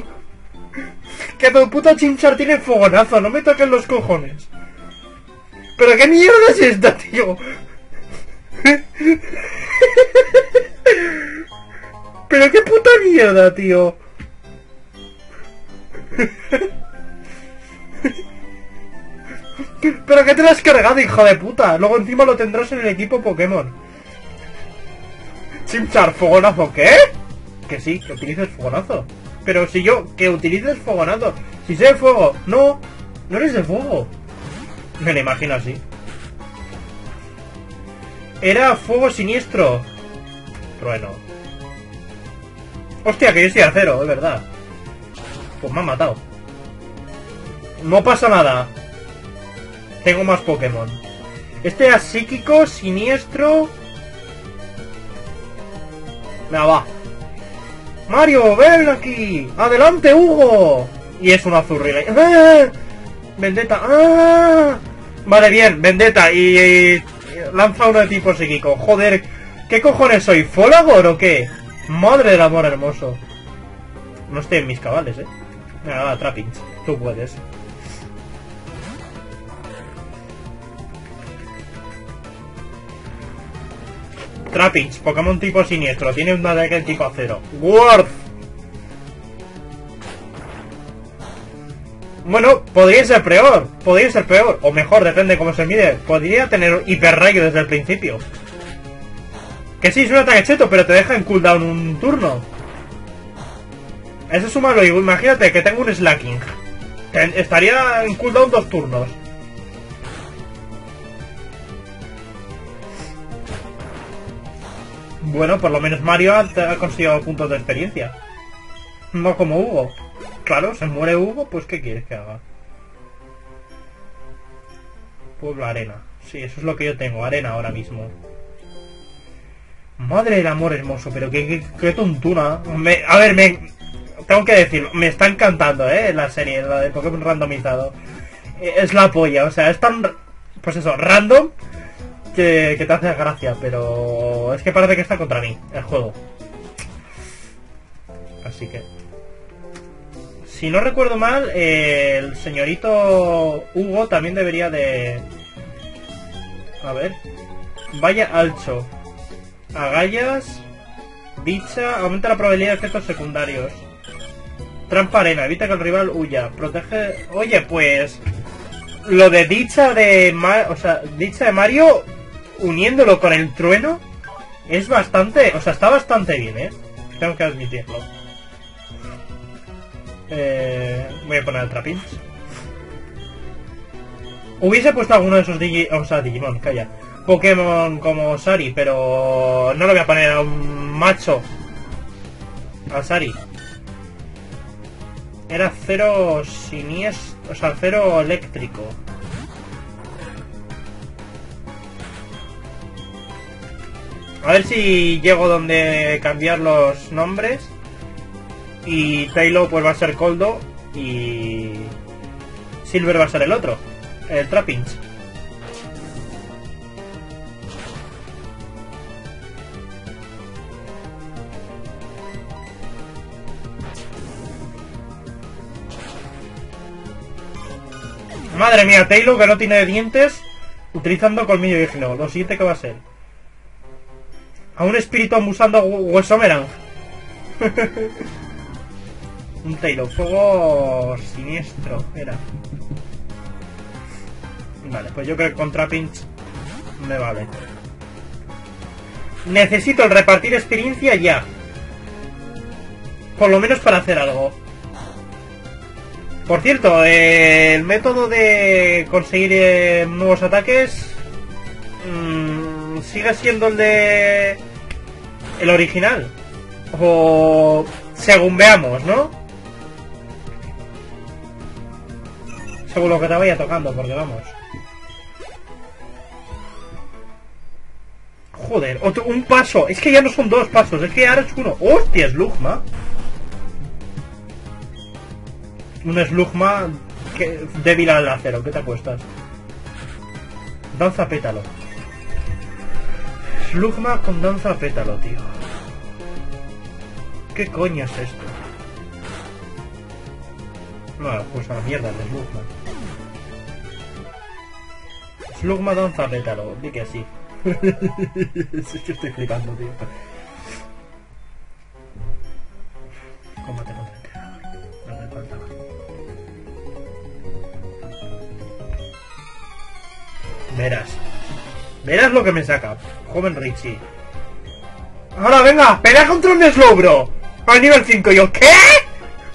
que tu puto Chimchar tiene fogonazo, no me toquen los cojones. ¿Pero qué mierda es esta, tío? ¿Pero qué puta mierda, tío? ¿Pero qué te lo has cargado, hijo de puta? Luego encima lo tendrás en el equipo Pokémon. Chimchar, fogonazo, ¿qué? Que sí, que utilices fogonazo. Pero si yo, que utilices fogonazo. Si soy de fuego, no, no eres de fuego. Me lo imagino así. Era fuego siniestro. Trueno. Hostia, que yo estoy a cero, es verdad. Pues me han matado. No pasa nada. Tengo más Pokémon. Este era psíquico, siniestro. Nada, va. Mario, ven aquí. Adelante, Hugo. Y es un Azurill. ¡Ah! Vendetta. ¡Ah! Vale, bien. Vendetta. Y, y lanza uno de tipo psíquico. Joder. ¿Qué cojones soy? ¿Folagor o qué? Madre del amor hermoso. No estoy en mis cabales, eh. Venga, va, Trapinch. Tú puedes. Trapinch, Pokémon tipo siniestro, tiene un ataque tipo acero. ¡Worth! Bueno, podría ser peor, podría ser peor, o mejor, depende cómo se mide. Podría tener hiperrayo desde el principio. Que sí, es un ataque cheto, pero te deja en cooldown un turno. Eso súmalo, imagínate que tengo un slacking. Estaría en cooldown dos turnos. Bueno, por lo menos Mario ha conseguido puntos de experiencia. No como Hugo. Claro, se muere Hugo, pues ¿qué quieres que haga? Pueblo arena. Sí, eso es lo que yo tengo, arena ahora mismo. Madre del amor hermoso, pero qué, qué, qué tontuna. Me, a ver, me... Tengo que decirlo, me está encantando, ¿eh? La serie, la de Pokémon randomizado. Es la polla, o sea, es tan... Pues eso, random... Que, que te hace gracia, pero es que parece que está contra mí el juego. Así que... Si no recuerdo mal, eh, el señorito Hugo también debería de... A ver... Vaya alcho. Agallas. Bicha. Aumenta la probabilidad de efectos secundarios. Trampa arena. Evita que el rival huya. Protege... Oye, pues... Lo de dicha de... Ma... O sea, dicha de Mario... Uniéndolo con el trueno es bastante... O sea, está bastante bien, ¿eh? Tengo que admitirlo. Eh... Voy a poner el Trapinch. Hubiese puesto alguno de esos Digi... O sea, Digimon, calla. Pokémon como Sari, pero... No lo voy a poner a un macho. A Sari. Era cero siniestro... O sea, cero eléctrico. A ver si llego donde cambiar los nombres. Y Taillow pues va a ser Coldo. Y... Silver va a ser el otro. El Trapinch. Madre mía, Taillow que no tiene dientes. Utilizando colmillo ígneo. Lo siguiente que va a ser. A un espíritu abusando huesomeran. Un Taillow, fuego siniestro era. Vale, pues yo creo que contra Pinch me vale. Necesito el repartir experiencia ya. Por lo menos para hacer algo. Por cierto, eh, el método de conseguir eh, nuevos ataques mmm, sigue siendo el de el original. O según veamos, ¿no? Según lo que te vaya tocando, porque vamos. Joder, otro, un paso. Es que ya no son dos pasos, es que ahora es uno. ¡Hostia, Slugma! Un Slugma que, débil al acero, ¿qué te apuestas? Danza pétalo. Slugma con danza pétalo, tío. ¿Qué coño es esto? Explorar, pues a la mierda de Slugma. Slugma danza pétalo, di que sí. Es que estoy flipando, tío. Combate contra el entrenador. No me faltaba. Verás. Verás lo que me saca, joven Richie. Ahora venga, pelea contra un Slowbro. Al nivel cinco, yo, ¿qué?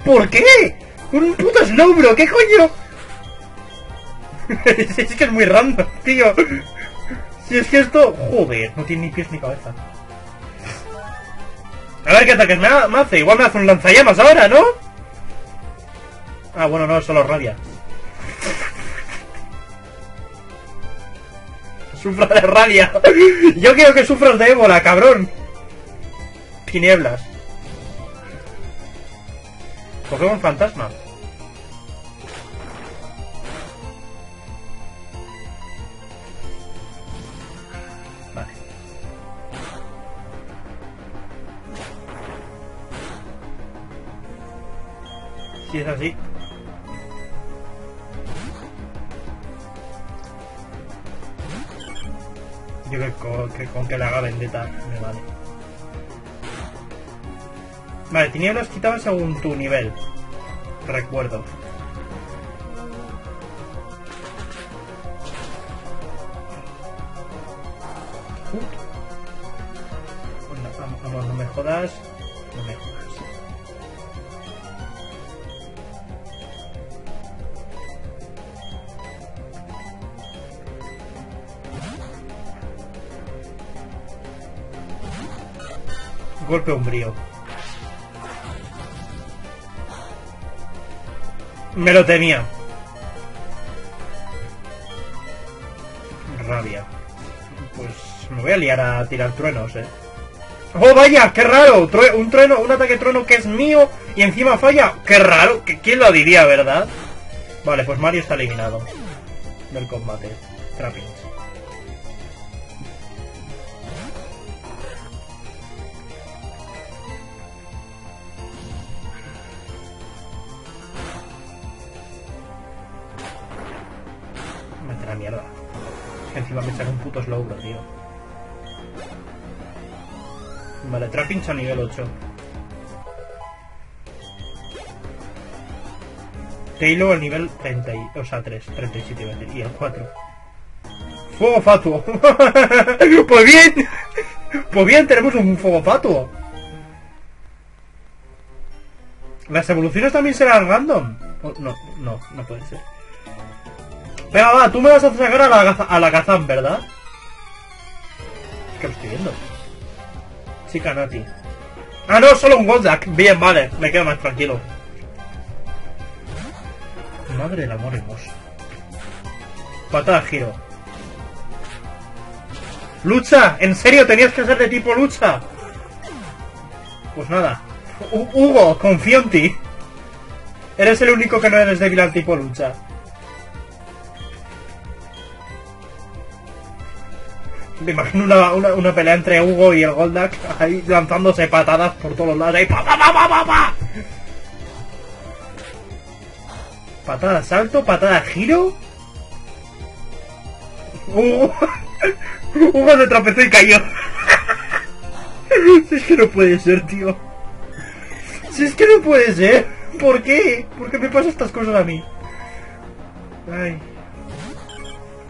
¿Por qué? Un puto Slowbro, ¿qué coño? Es que es muy random, tío. Si es que esto, joder, no tiene ni pies ni cabeza. A ver qué ataques me hace, igual me hace un lanzallamas ahora, ¿no? Ah, bueno, no, solo rabia. Sufra de rabia. Yo quiero que sufras de ébola, cabrón. Tinieblas. Cogemos fantasma. Vale. Si es así. Yo que con que, con que la haga Vendetta me vale. Vale, tinieblas quitaba según tu nivel. Recuerdo. Uh. Bueno, vamos, vamos, no me jodas. No me jodas. Golpe umbrío. Me lo temía. Rabia. Pues me voy a liar a tirar truenos, eh. ¡Oh, vaya! ¡Qué raro! Un trueno, un ataque trueno que es mío y encima falla. ¡Qué raro! ¿Quién lo diría, verdad? Vale, pues Mario está eliminado del combate. Trapinch. Mierda. Encima me saca un puto Slowbro, tío. Vale, Trapinch a nivel ocho. Taillow al nivel treinta, y, o sea, tres, treinta y siete iba a decir, y al cuatro. ¡Fuego fatuo! ¡Pues bien! ¡Pues bien! Tenemos un fuego fatuo. ¿Las evoluciones también serán random? Oh, no, no, no puede ser. Venga, va, tú me vas a sacar a la, a la Kazan, ¿verdad? Es que lo estoy viendo. Chica Nati. Ah, no, solo un Golduck. Bien, vale, me quedo más tranquilo. Madre del amor hermoso. Patada de giro. ¡Lucha! ¿En serio tenías que ser de tipo lucha? Pues nada. U Hugo, confío en ti. Eres el único que no eres débil al tipo lucha. Me imagino una, una, una pelea entre Hugo y el Golduck ahí lanzándose patadas por todos lados. Ahí, pa, pa, pa, pa, pa, pa. Patada de salto, patada de giro. Hugo, Hugo se tropezó y cayó. Si es que no puede ser, tío. Si es que no puede ser. ¿Por qué? ¿Por qué me pasan estas cosas a mí? Ay.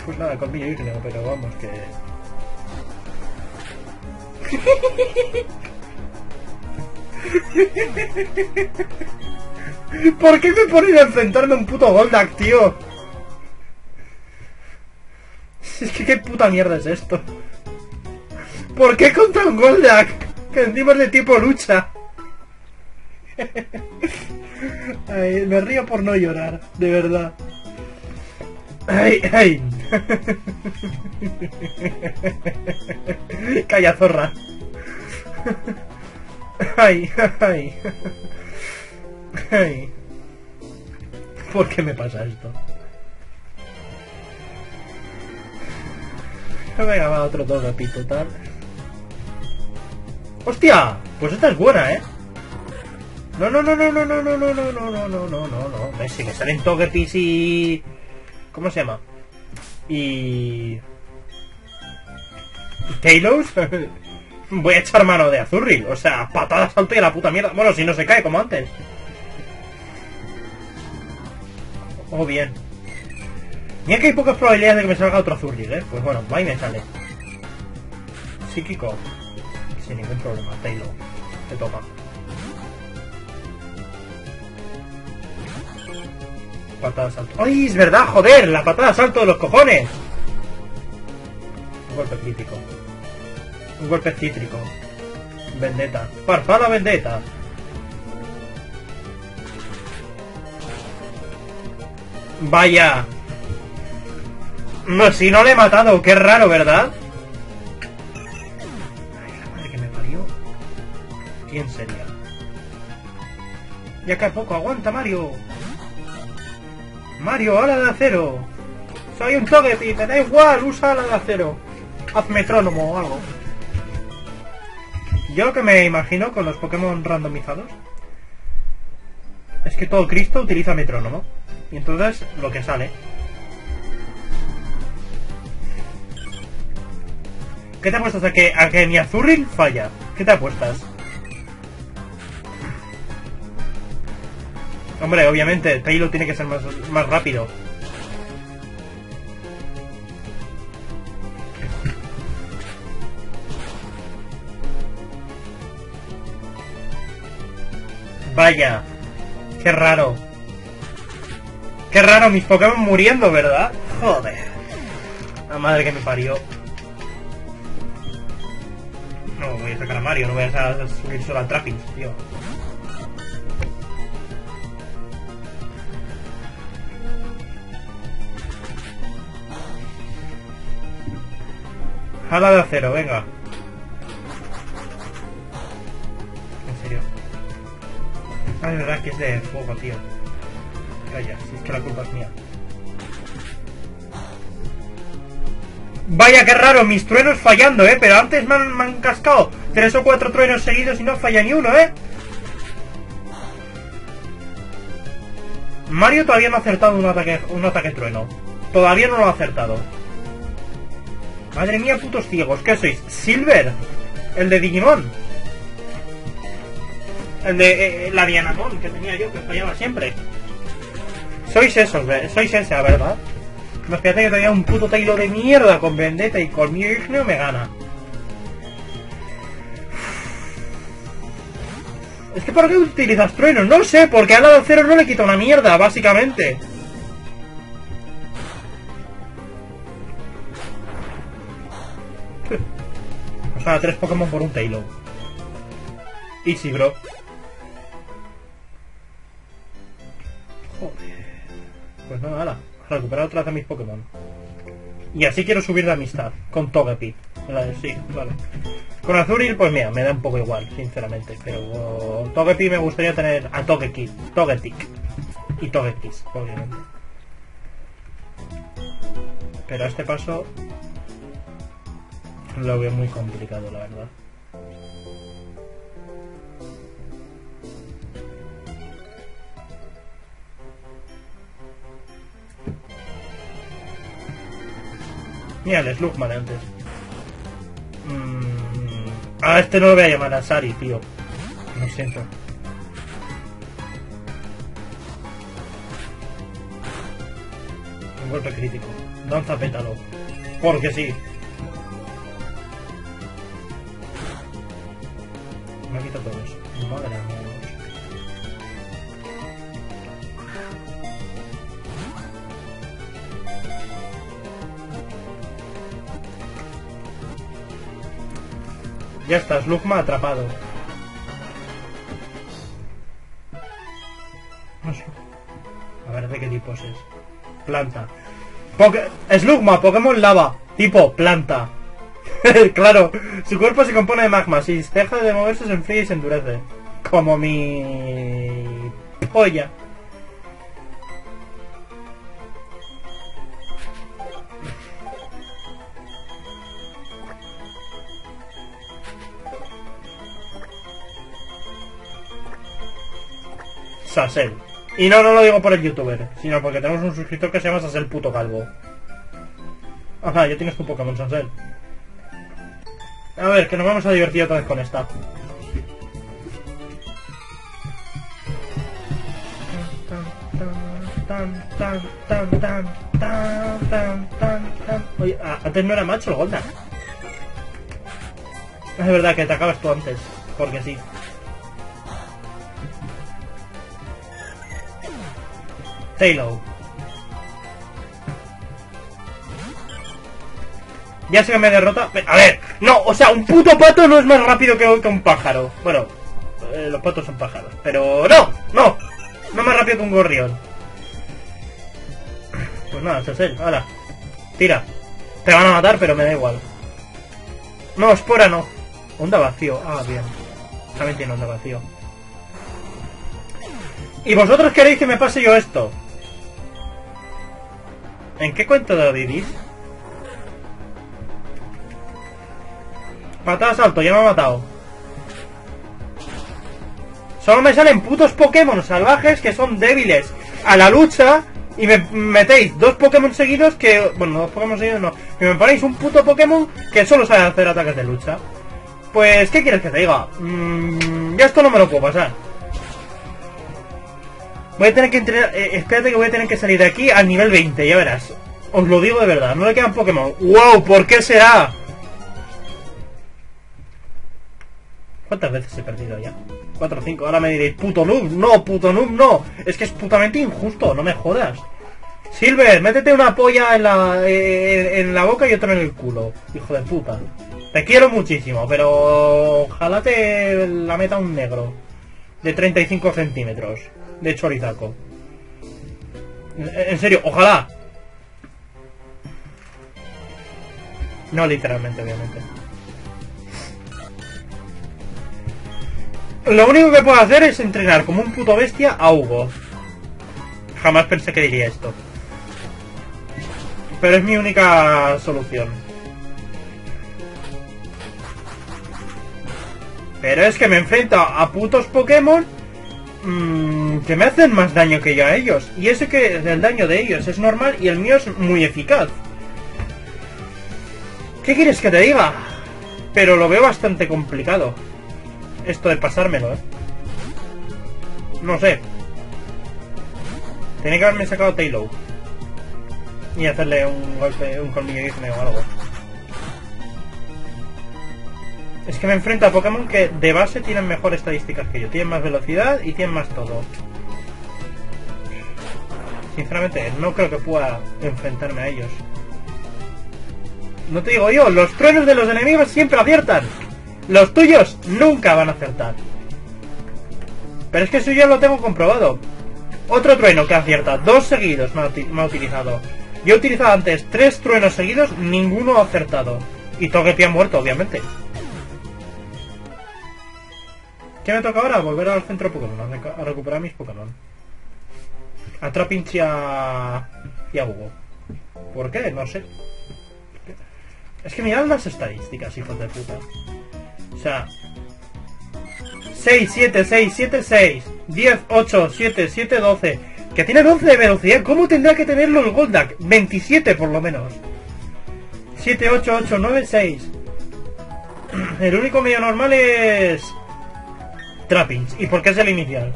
Pues nada, Colmillo ígneo, pero vamos que... ¿Por qué me ponen a enfrentarme a un puto Golduck, tío? Es que qué puta mierda es esto. ¿Por qué contra un Golduck? Que encima es de tipo lucha. Ay, me río por no llorar, de verdad. Ay, ay. Calla, zorra. Ay, ay. Ay. ¿Por qué me pasa esto? Venga, va otro Togepi total. ¡Hostia! Pues esta es buena, ¿eh? No, no, no, no, no, no, no, no, no, no, no, no, no, no, no. Si me salen Togepi y... ¿Cómo se llama? Y... Taillow. Voy a echar mano de Azurill. O sea, patada de salto y a la puta mierda. Bueno, si no se cae como antes. Oh, bien. Mira que hay pocas probabilidades de que me salga otro Azurill, ¿eh? Pues bueno, ahí me sale. Psíquico. Sin ningún problema, Taillow. Te toca. Patada de salto. ¡Ay, es verdad, joder! ¡La patada de salto de los cojones! Un golpe crítico. Un golpe cítrico. Vendetta. Parfada Vendetta. Vaya. No, si no le he matado. Qué raro, ¿verdad? Ay, la madre que me parió. ¿Quién sería? Ya cae poco. Aguanta, Mario. Mario, ala de acero. Soy un Togepi. Me da igual. Usa ala de acero. Haz metrónomo o algo. Yo lo que me imagino con los Pokémon randomizados es que todo Cristo utiliza metrónomo. Y entonces lo que sale. ¿Qué te apuestas a que, a que mi Azurill falla? ¿Qué te apuestas? Hombre, obviamente, el Taillow tiene que ser más, más rápido. Vaya, qué raro. Qué raro, mis Pokémon muriendo, ¿verdad? Joder. La madre que me parió. No, voy a sacar a Mario, no voy a subir solo al Trapinch, tío. Jala de acero, venga. Ah, es verdad que es de fuego, tío. Calla, si es que la culpa es mía. Vaya, qué raro, mis truenos fallando, ¿eh? Pero antes me han, me han cascado tres o cuatro truenos seguidos y no falla ni uno, ¿eh? Mario todavía no ha acertado un ataque, un ataque trueno. Todavía no lo ha acertado. Madre mía, putos ciegos. ¿Qué sois? ¿Silver? ¿El de Digimon? El de eh, la Dianacon que tenía yo, que fallaba siempre. Sois esos, sois esa, ¿verdad? No, fíjate que todavía un puto Taillow de mierda con Vendetta y Colmillo ígneo me gana. Es que ¿por qué utilizas trueno? No sé, porque a la de cero no le quita una mierda, básicamente. O sea, tres Pokémon por un Taillow. Easy, bro. Pues nada, ala, recuperar otra de mis Pokémon. Y así quiero subir de amistad con Togepi. Sí, vale. Con Azurill, pues mira, me da un poco igual, sinceramente. Pero uh, Togepi me gustaría tener a Togetic, Togetic y Togekiss, obviamente. Pero a este paso lo veo muy complicado, la verdad. Mira el Slugma de antes. Mm, a este no lo voy a llamar a Sari, tío. Lo siento. Un golpe crítico. Danza pétalo. Porque sí. Me ha quitado todos. Madre mía. Ya está, Slugma atrapado. No sé. A ver de qué tipo es. Planta. Poké... Slugma, Pokémon lava. Tipo, planta. Claro, su cuerpo se compone de magma. Si deja de moverse, se enfría y se endurece. Como mi... polla. Sasel. Y no, no lo digo por el youtuber, sino porque tenemos un suscriptor que se llama Sasel Puto Calvo. Ajá, ya tienes tu Pokémon, Sasel. A ver, que nos vamos a divertir otra vez con esta. Tan, tan, tan, tan, tan, tan, tan, tan. Oye, antes no era macho el Golduck. Es verdad que te acabas tú antes, porque sí. Taillow. Ya sé que me derrota. A ver, no, o sea, un puto pato no es más rápido que un pájaro. Bueno, eh, los patos son pájaros, pero no, no, no más rápido que un gorrión. Pues nada, Sasel, hala. Tira. Te van a matar, pero me da igual. No, espora no. Onda vacío. Ah, bien. También tiene onda vacío. ¿Y vosotros queréis que me pase yo esto? ¿En qué cuento lo vivís? Patada de salto, ya me ha matado. Solo me salen putos Pokémon salvajes que son débiles a la lucha. Y me metéis dos Pokémon seguidos que... Bueno, dos Pokémon seguidos no. Y me ponéis un puto Pokémon que solo sabe hacer ataques de lucha. Pues, ¿qué quieres que te diga? Mm, ya esto no me lo puedo pasar. Voy a tener que entrenar... Eh, espérate que voy a tener que salir de aquí al nivel veinte, ya verás. Os lo digo de verdad, no le quedan Pokémon. ¡Wow! ¿Por qué será? ¿Cuántas veces he perdido ya? cuatro o cinco, ahora me diréis, puto noob, no, puto noob, no. Es que es putamente injusto, no me jodas. Silver, métete una polla en la, eh, en la boca y otra en el culo, hijo de puta. Te quiero muchísimo, pero ojalá te la meta un negro de treinta y cinco centímetros, de chorizaco. En serio, ojalá. No literalmente, obviamente. Lo único que puedo hacer es entrenar como un puto bestia a Hugo. Jamás pensé que diría esto. Pero es mi única solución. Pero es que me enfrento a putos Pokémon mmm, que me hacen más daño que yo a ellos. Y ese que el daño de ellos es normal y el mío es muy eficaz. ¿Qué quieres que te diga? Pero lo veo bastante complicado. Esto de pasármelo, ¿eh? No sé. Tenía que haberme sacado Taillow. Y hacerle un golpe, un colmillo ígneo o algo. Es que me enfrento a Pokémon que de base tienen mejor estadísticas que yo. Tienen más velocidad y tienen más todo. Sinceramente, no creo que pueda enfrentarme a ellos. No te digo yo, los truenos de los enemigos siempre aciertan. Los tuyos nunca van a acertar. Pero es que eso ya lo tengo comprobado. Otro trueno que acierta. Dos seguidos me ha, me ha utilizado. Yo he utilizado antes tres truenos seguidos. Ninguno ha acertado. Y Togepi ha muerto, obviamente. ¿Qué me toca ahora? Volver al centro Pokémon. A, rec a recuperar mis Pokémon. A Trapinch y a... y a Hugo. ¿Por qué? No sé. Es que mirad las estadísticas, hijos de puta. O sea, seis, siete, seis, siete, seis, diez, ocho, siete, siete, doce, que tiene once de velocidad. ¿Cómo tendrá que tenerlo el Golduck? veintisiete por lo menos. siete, ocho, ocho, nueve, seis. El único medio normal es... Trapinch. ¿Y por qué es el inicial?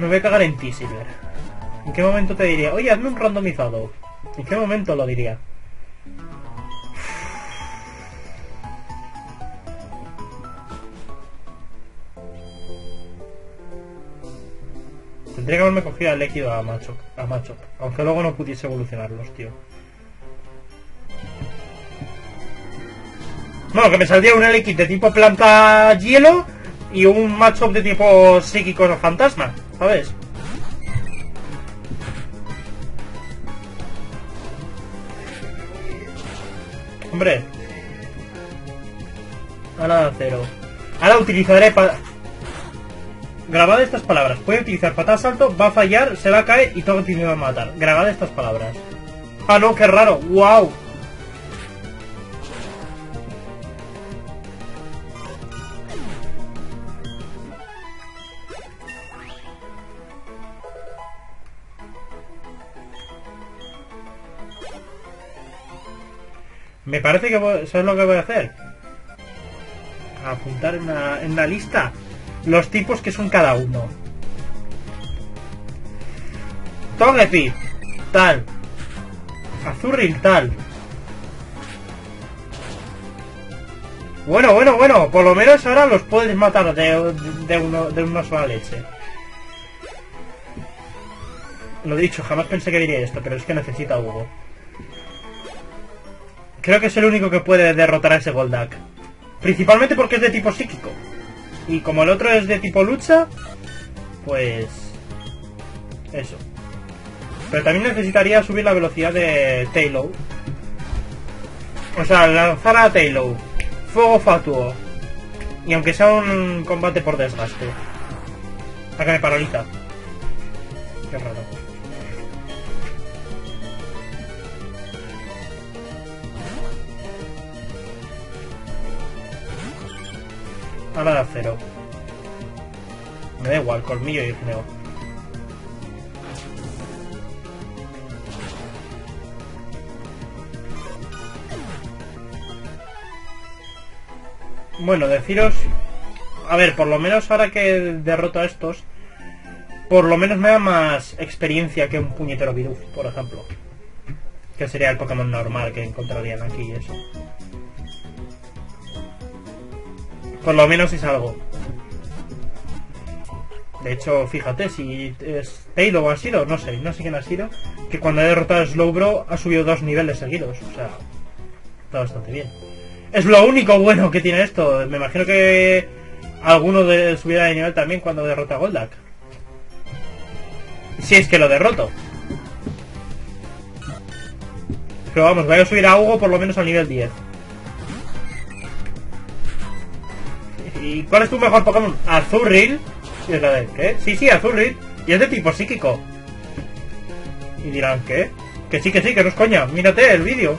Me voy a cagar en ti, Silver. ¿En qué momento te diría? Oye, hazme un randomizado. ¿En qué momento lo diría? Tendría que haberme cogido al Elekid a Machop, a Machop, aunque luego no pudiese evolucionarlos, tío. Bueno, que me saldría un Elekid de tipo planta hielo y un Machop de tipo psíquico o fantasma, ¿sabes? Hombre. Ahora cero. Ahora utilizaré para... Grabad estas palabras. Puede utilizar patada de salto, va a fallar, se va a caer y todo me va a matar. Grabad estas palabras. Ah, no, qué raro. ¡Wow! Me parece que voy, ¿sabes lo que voy a hacer? A apuntar en una, en una lista los tipos que son cada uno. Togepi, tal. Azurill, tal. Bueno, bueno, bueno. Por lo menos ahora los puedes matar de, de, uno, de una sola leche. Lo dicho, jamás pensé que diría esto, pero es que necesita Hugo. Creo que es el único que puede derrotar a ese Golduck. Principalmente porque es de tipo psíquico. Y como el otro es de tipo lucha, pues... eso. Pero también necesitaría subir la velocidad de Taillow. O sea, lanzar a Taillow. Fuego fatuo. Y aunque sea un combate por desgaste. Hasta que me paraliza. Qué raro. Ahora de acero. Me da igual, colmillo ígneo. Bueno, deciros... a ver, por lo menos ahora que derroto a estos, por lo menos me da más experiencia que un puñetero virus, por ejemplo. Que sería el Pokémon normal que encontrarían aquí y eso. Por lo menos es algo. De hecho, fíjate, si es Taillow ha sido, no sé, no sé quién ha sido, que cuando he derrotado a Slowbro ha subido dos niveles seguidos. O sea, está bastante bien. Es lo único bueno que tiene esto. Me imagino que alguno de subirá de nivel también cuando derrota a Golduck. Si es que lo derroto. Pero vamos, voy a subir a Hugo por lo menos al nivel diez. ¿Y cuál es tu mejor Pokémon? Azurill. Es la de ¿qué? Sí, sí, Azurill. Y es de tipo psíquico. Y dirán, ¿qué? Que sí, que sí, que no es coña. Mírate el vídeo.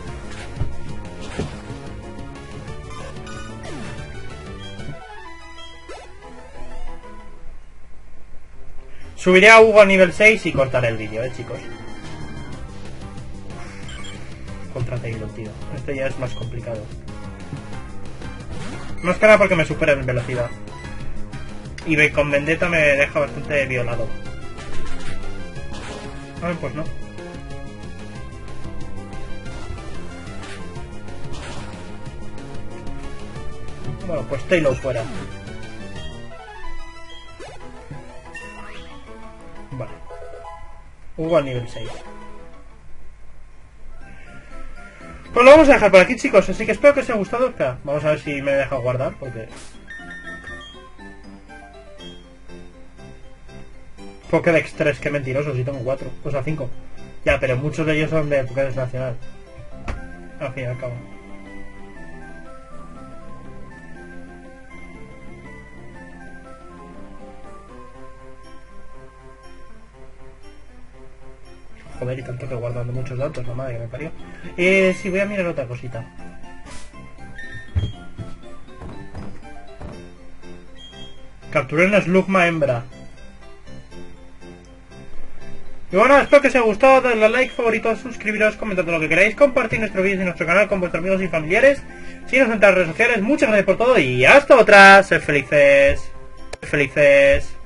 Subiré a Hugo a nivel seis y cortaré el vídeo, eh, chicos. Contra Taillow, tío. Esto ya es más complicado. Más que nada porque me supera en velocidad. Y con Vendetta me deja bastante violado. A ver, pues no. Bueno, pues Taillow fuera. Vale. Hugo al nivel seis. Pues lo vamos a dejar por aquí, chicos, así que espero que os haya gustado. Espera, vamos a ver si me deja guardar, porque... Pokédex tres, qué mentiroso, si tengo cuatro, o sea cinco. Ya, pero muchos de ellos son de Pokédex Nacional. Al fin y al cabo. Joder, y tanto que guardando muchos datos, la madre que me parió. Eh, sí, voy a mirar otra cosita. Capturé una Slugma hembra. Y bueno, espero que os haya gustado, dadle a like, favoritos, suscribiros, comentad lo que queráis, compartid nuestros vídeos y nuestro canal con vuestros amigos y familiares, síguenos en nuestras redes sociales, muchas gracias por todo y hasta otras, sed felices, sed felices.